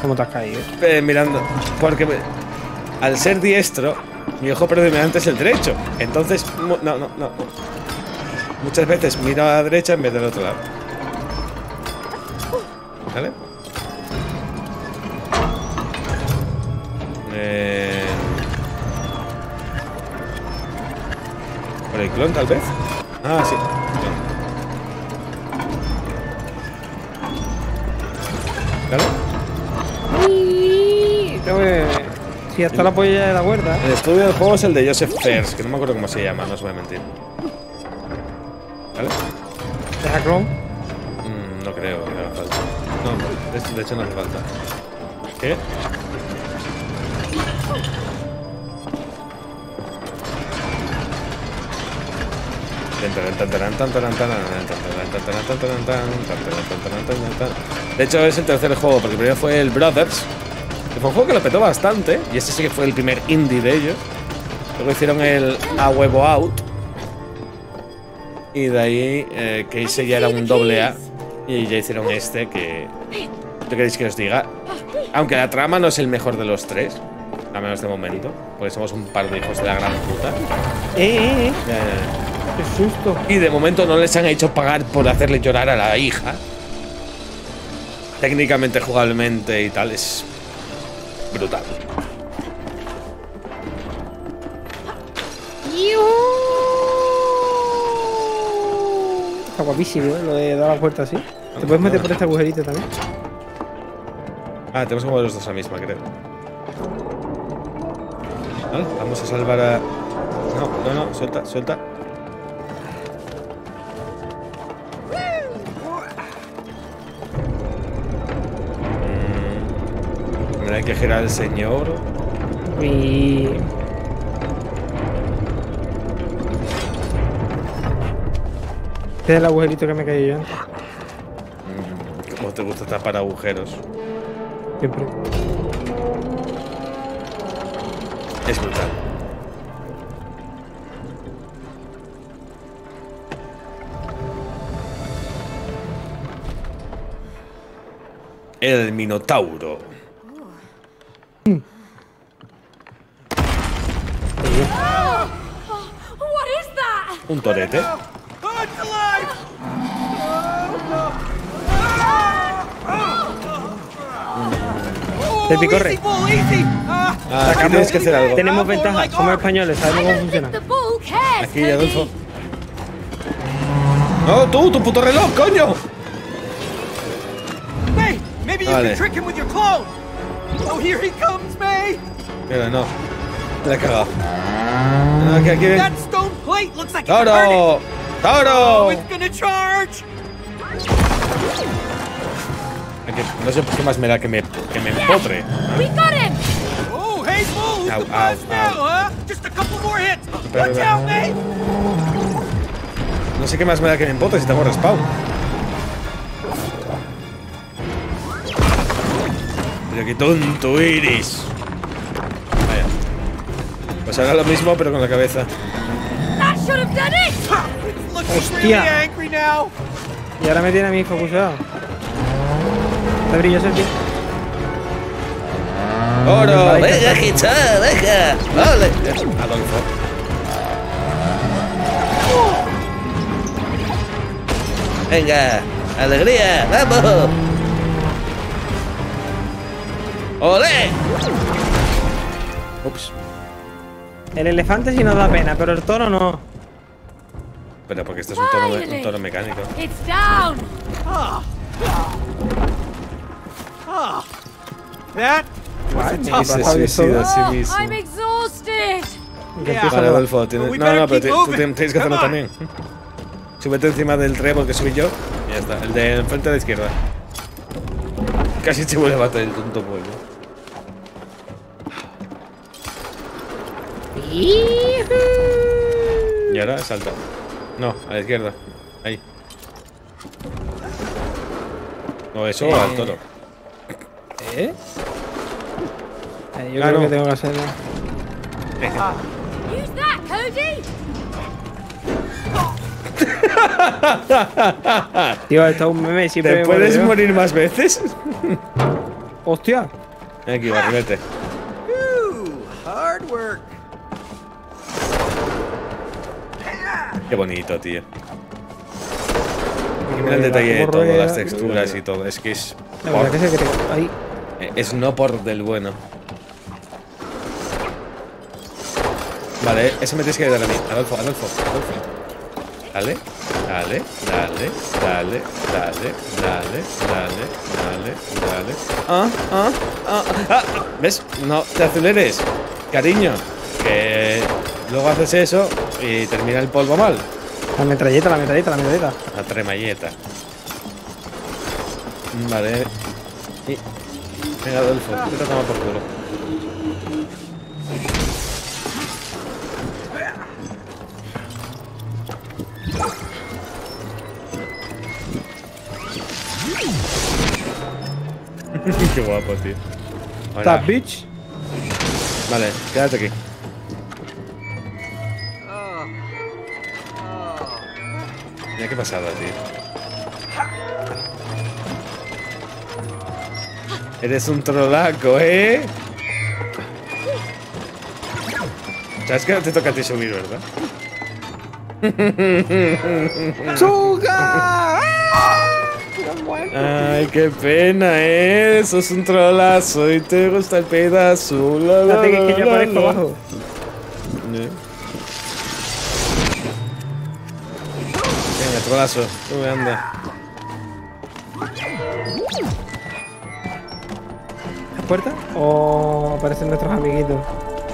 ¿Cómo te has caído? Mirando. Porque me... al ser diestro, mi ojo predominante es el derecho. Entonces... No. Muchas veces miro a la derecha en vez del otro lado. ¿Vale? ¿Por el clon, tal vez? Ah, sí. ¿Vale? Sí, hasta la polla de la cuerda. El estudio del juego es el de Joseph Fers, que no me acuerdo cómo se llama, no os voy a mentir. ¿Vale? ¿Es a clon? No creo que haga falta. No, de hecho no hace falta. ¿Qué? De hecho es el tercer juego, porque el primero fue el Brothers, que fue un juego que lo petó bastante, y ese sí que fue el primer indie de ellos. Luego hicieron el Way Out, y de ahí que ese ya era un AA, y ya hicieron este que… ¿Qué queréis que os diga? Aunque la trama no es el mejor de los tres, al menos de momento, porque somos un par de hijos de la gran puta. ¡Qué susto! Y de momento no les han hecho pagar por hacerle llorar a la hija. Técnicamente, jugablemente y tal, es brutal. Está guapísimo, ¿eh? Lo de dar la vuelta así. Te puedes meter por este agujerito también. Ah, tenemos que mover los dos a la misma, creo. Vale, vamos a salvar a… No, no, no, suelta, suelta. Me hay que girar al señor. Uy. Este es el agujerito que me caí yo. ¿Cómo te gusta tapar agujeros? Siempre. Es brutal. El Minotauro. Un torete. Te picorre. Acá tienes que hacer algo. Tenemos ventaja, somos españoles, sabemos cómo funciona. Aquí, Adolfo. No, tú, tu puto reloj, coño. Vale. Pero no. La he cagado. Aquí, aquí. ¡Toro! ¡Toro! No sé por qué más me da que me empotre. Au, au, au. No sé qué más me da que me empotre si te hago respawn. Pero qué tonto iris. Vaya. Pues haga lo mismo pero con la cabeza. ¡Hostia! Y ahora me tiene a mi hijo acusado. Te brillas el pie. ¡Oro! ¡Venga, Gicha! ¡Venga! ¡Vale! Adolfo. ¡Venga! ¡Alegría! ¡Vamos! ¡Olé! Ups. El elefante sí nos da pena, pero el toro no. Pero porque este es un toro mecánico. It's down. That I'm exhausted. Vale, Adolfo, tienes… No, no, pero tú tienes que hacerlo también. Súbete encima del trébol que subí yo. Y ya está, el de enfrente a la izquierda. Casi te vuelve a matar el tonto pueblo. Y ahora salta. No, a la izquierda. Ahí. No, eso o al toro. ¿Eh? Yo creo que tengo que hacerlo. Tío, esto es un meme. Siempre ¿te puedes morir más veces? Hostia. Aquí, barrilete. Hard work. Qué bonito, tío. Mira el detalle de todo, las texturas y todo. Es que es La verdad que sé que te... Ahí. Es no por del bueno. Vale, ese me tienes que dar a mí. Adolfo, Adolfo, Adolfo. Dale, dale, dale, dale, dale, dale, dale, dale, dale. ¿Ves? No te aceleres, cariño. Que luego haces eso y termina el polvo mal. La metralleta, la metralleta, la metralleta. La tremalleta. Vale. Y... Venga, Adolfo, te toca más por culo. Qué guapo, tío. Hola. Bitch. Vale, quédate aquí. Mira qué pasada, tío. Eres un trolaco, ¿eh? Sabes que no te toca a ti subir, ¿verdad? ¡Suga! Ay, qué pena, ¿eh? Sos un trolazo y te gusta el pedazo. Date que yo aparezco abajo. Venga, trolazo. Anda. ¿La puerta? ¿O aparecen nuestros amiguitos?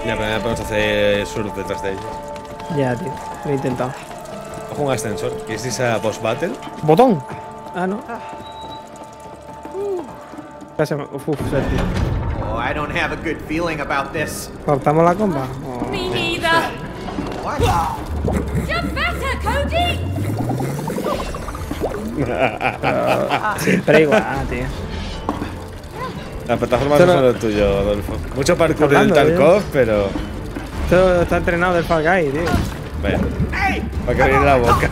Ya, pero ya podemos hacer surf detrás de ellos. Ya, tío. Lo he intentado. Ojo, un ascensor. ¿Quieres irse a boss battle? ¡Botón! Ah, no. Oh, I don't have a good feeling about this. Cortamos la comba. Oh. Me neither. Jump better, Cody. Siempre igual, tío. La plataforma no es lo tuyo, Adolfo. Mucho parkour del Tarkov, pero... Esto está entrenado del Fall Guy, tío. Vaya. Para que abrir la boca.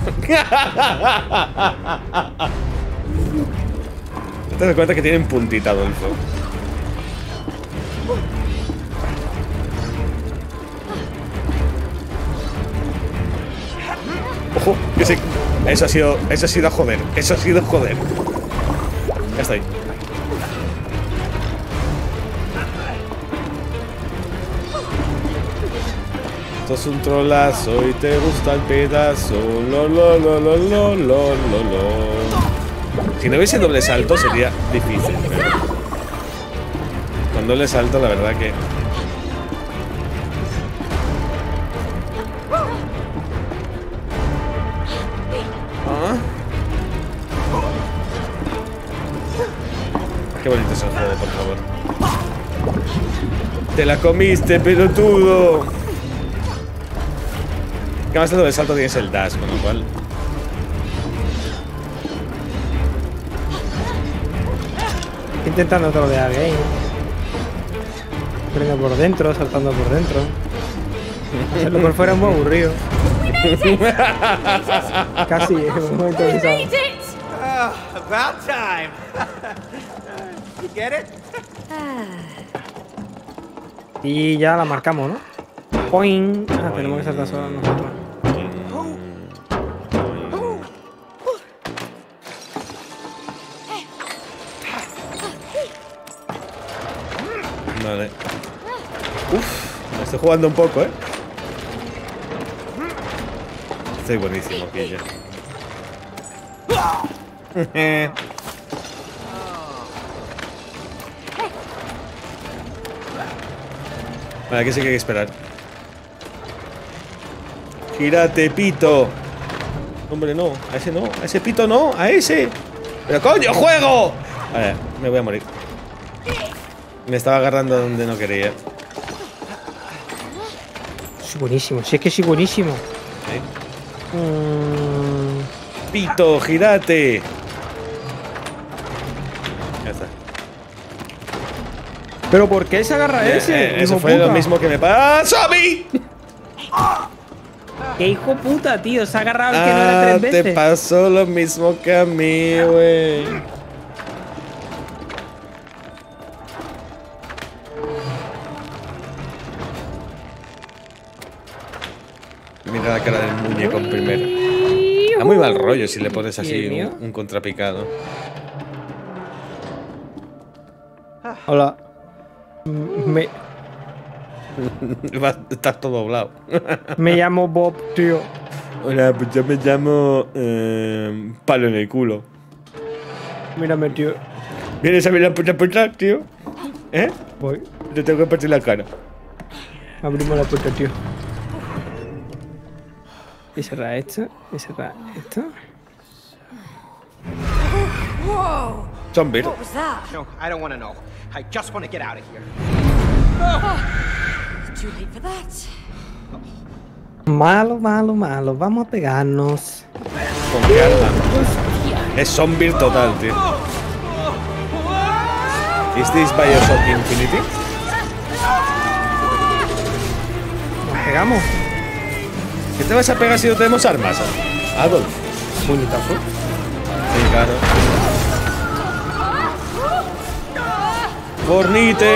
Te das cuenta que tienen puntita, Adolfo. Ojo, que sí. Eso ha sido joder. Eso ha sido joder. Ya estoy. Esto es un trolazo y te gusta el pedazo. Lo, lo. Si no hubiese doble salto sería difícil, pero con doble salto la verdad que... ¿Ah? Qué bonito es el juego, por favor. ¡Te la comiste, pelotudo! Que más el doble salto tienes el dash, con lo cual... Intentando trolear game. Venga por dentro, saltando por dentro. Hacerlo por fuera es muy aburrido. Casi, es un momento de about time. You get it? Y ya la marcamos, ¿no? Point. Ah, tenemos que saltar solo nosotros. Vale. Uf, me estoy jugando un poco, ¿eh? Estoy buenísimo aquí ya. Vale, aquí sí que hay que esperar. ¡Gírate, pito! Hombre, no. A ese no. A ese pito no. A ese. ¡Pero coño, juego! Vale, me voy a morir. Me estaba agarrando donde no quería. Es buenísimo, si es que es buenísimo. ¿Sí? Pito, gírate. Ya está. ¿Pero por qué se agarra ese? Eso fue puta. Lo mismo que me pasó a mí. ¡Qué hijo puta, tío! Se ha agarrado el que no era tres veces. Te pasó lo mismo que a mí, güey. La cara del muñeco en primero. Da muy mal rollo si le pones así un contrapicado. Hola. Estás todo doblado. Me llamo Bob, tío. Hola, pues yo me llamo… palo en el culo. Mírame, tío. ¿Vienes a ver la puerta por atrás, tío? ¿Eh? Voy. Te tengo que partir la cara. Abrimos la puerta, tío. Y cerrar esto. Y cerrar esto. Zombies. No, I don't want to know. I just want to get out of here. It's too late for that. Malo, malo, malo. Vamos a pegarnos. Confiarla. Es zombie total, tío. ¿Es this Bioshock Infinity? Nos pegamos. ¿Qué te vas a pegar si no tenemos armas? Adolf. Puñetazo. Sí, claro. Fortnite!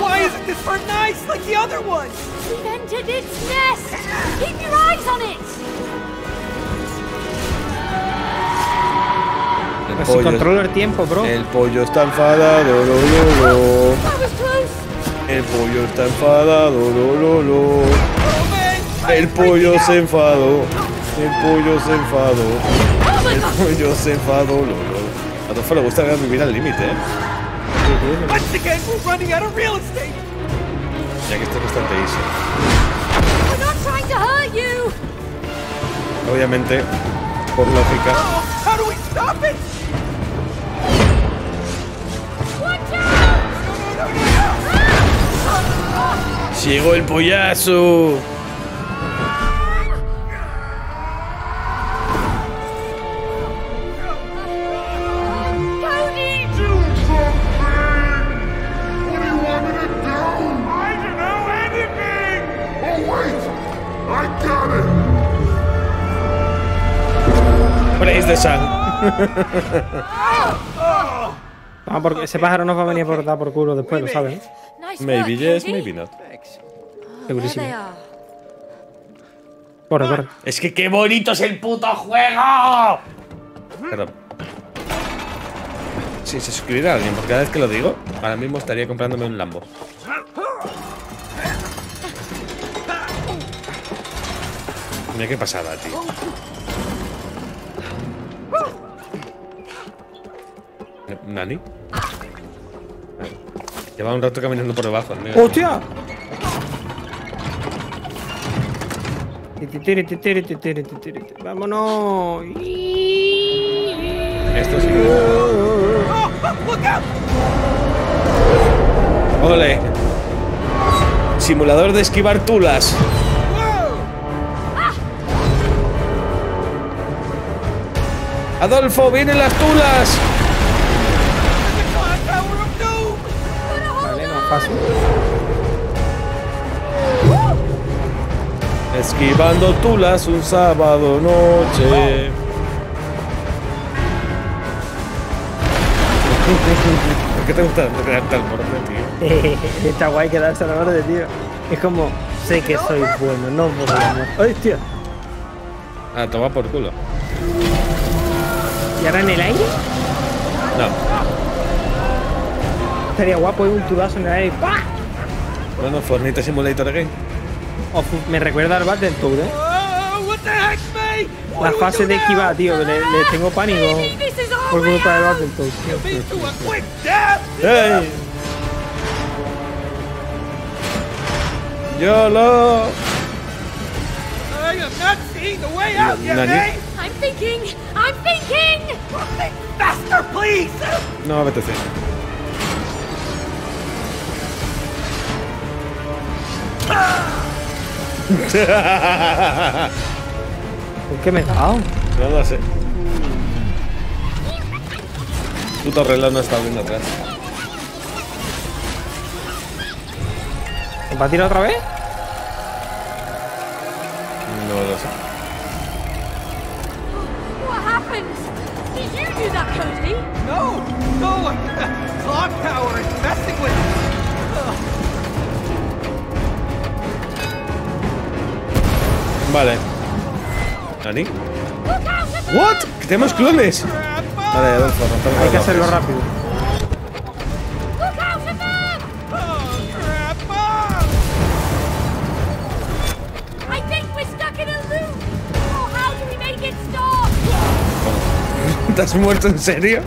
Why isn't this Fortnite like the other ones? We've entered its nest! Keep your eyes on it! Así controlo el tiempo, bro. El pollo está enfadado, lo, lo. El pollo está enfadado, lo, lo. El pollo se enfadó. El pollo se enfadó. El pollo se enfadó, lo, lo. A Tofa le gusta vivir al límite, eh. Ya que esto es bastante easy. Obviamente, por lógica. Llegó el pollazo. De sal. No, porque ese pájaro nos va a venir por dar por culo después, lo sabes. Maybe yes, maybe not. Segurísimo. Corre, corre. Es que qué bonito es el puto juego. Perdón. Si se suscribiera alguien, porque cada vez que lo digo, ahora mismo estaría comprándome un Lambo. Mira qué pasada, tío. ¿Nani? Lleva un rato caminando por debajo. Amigo. ¡Hostia! ¡Vámonos! Esto sí. ¡Ole! Simulador de esquivar tulas. ¡Adolfo, vienen las tulas! Paso. Esquivando tulas un sábado noche. ¿Por qué te gusta quedarte al borde, tío? Está guay quedarse al borde, tío. Es como, sé que soy bueno, no por amor. ¡Ay, tío! Ah, toma por culo. ¿Y ahora en el aire? No. Sería guapo un tubazo en el aire. ¡Pah! Bueno, Fortnite Simulator Game. Oh, me recuerda al Battle Tour, ¿eh? La fase de esquivar, tío. Le tengo pánico por culpa del Battle Tour. ¡Hey! ¡Yolo! No, vete. ¿Por qué me he dado? No lo sé. Puto reloj no está viendo atrás. ¿Va a tirar otra vez? No lo sé. ¿Qué pasó? ¿Tú lo hiciste, Cody? No, no. Clock power is messing with me. Vale. ¿Nani? ¿What? ¡Tenemos clones! Vale, Adolfo, hay que hacerlo rápido. ¿Te has muerto en serio?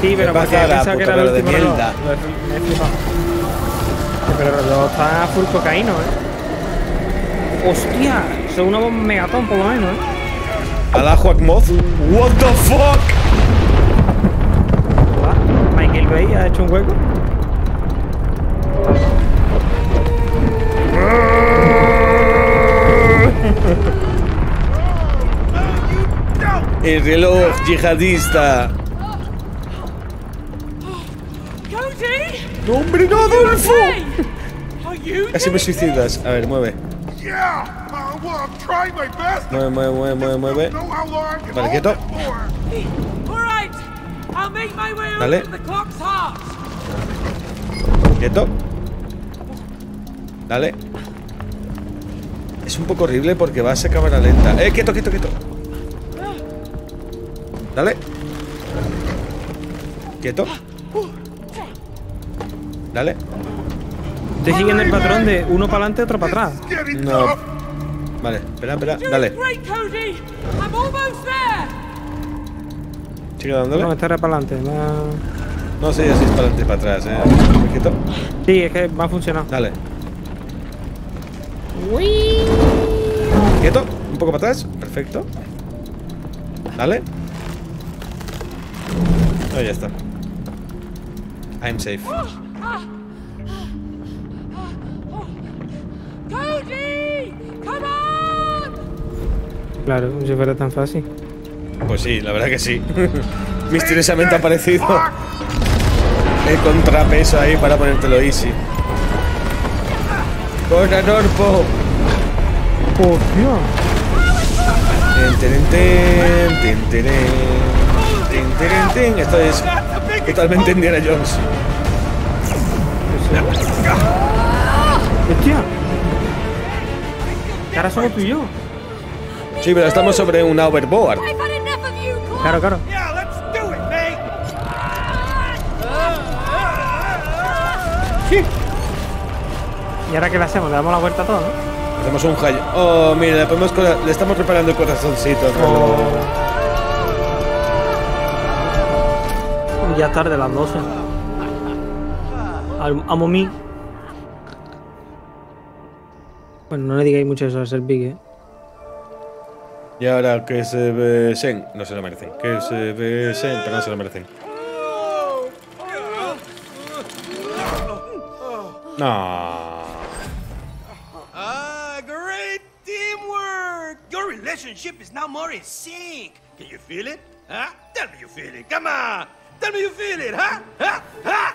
Sí, pero porque he pensado que era el último reloj. Me he flipado. Pero el reloj está full cocaína, ¿eh? ¡Hostia! Eso es una bomba megatón, por lo menos, ¿eh? Alajuac Moth. What the fuck? ¿Ah? Michael Bay ha hecho un hueco. El reloj yihadista. ¡Hombre, no, Adolfo! Casi me suicidas. A ver, mueve. Mueve, mueve, mueve, mueve, mueve. Vale, quieto. Vale. Quieto. Dale. Es un poco horrible porque vas a cámara lenta. Quieto, quieto, quieto. Dale. Quieto. Dale. Estoy siguiendo el patrón de uno para adelante, otro para atrás. No. Vale, espera, espera. Dale. Sigue dándole. No, esta era para adelante. No sé si es para adelante y para atrás, Quieto. Sí, es que va a funcionar. Dale. Uy. Quieto, un poco para atrás, perfecto. Dale. Oh, ya está. I'm safe. Claro, si fuera tan fácil. Pues sí, la verdad que sí. Misteriosamente ha aparecido el contrapeso ahí para ponértelo easy. ¡Corre, Norpo! ¡Por Dios! ¡Ten, ten, ten, ten, ten, ten! Esto es totalmente Indiana Jones. ¡Hostia! Ahora somos tú y yo. Sí, pero estamos sobre un overboard. Claro, claro. Sí. ¿Y ahora qué le hacemos? ¿Le damos la vuelta a todo, no? Hacemos un high. Oh, mira, le estamos reparando el corazoncito. Oh. Ya tarde, las 12. Amo mí. Bueno, no le digáis mucho eso a ser big, ¿eh? Y ahora que se besen. No se lo merecen. Que se besen, pero no se lo merecen. No. Relationship is now more in sync. Can you feel it? Huh? Tell me you feel it. Come on. Tell me you feel it, huh? Huh? Huh?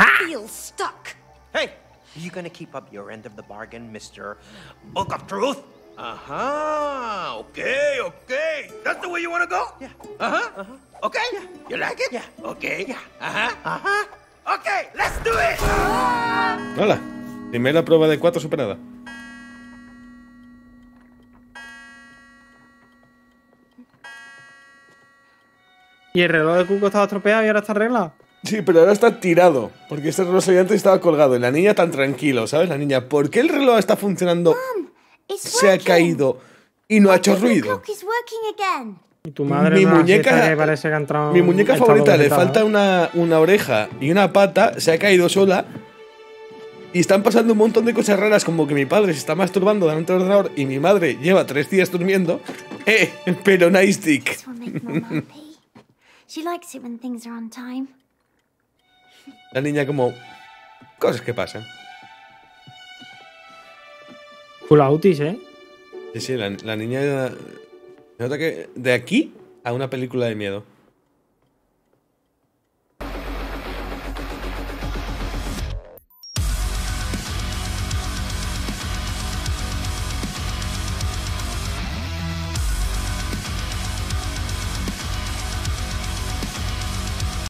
I feel stuck. Hey, are you gonna keep up your end of the bargain, Mr. Book of Truth? Uh-huh. Okay, okay. That's the way you wanna go? Yeah. Uh-huh. Uh-huh. Okay. Yeah. You like it? Yeah. Okay. Yeah. Uh-huh. Uh-huh. Okay, let's do it. Hola. Primera prueba de 4 superada. Y el reloj de Cuco estaba estropeado y ahora está arreglado. Sí, pero ahora está tirado. Porque este reloj antes estaba colgado. Y la niña tan tranquilo, ¿sabes? La niña, ¿por qué el reloj está funcionando? Mom, se ha caído y no ha hecho ruido. Y tu madre mi muñeca favorita le falta una oreja y una pata. Se ha caído sola. Y están pasando un montón de cosas raras. Como que mi padre se está masturbando delante del ordenador. Y mi madre lleva 3 días durmiendo. Pero nice stick. She likes it when things are on time. La niña como cosas que pasan. Full autis, ¿eh? Sí, sí, la niña nota que de aquí a una película de miedo.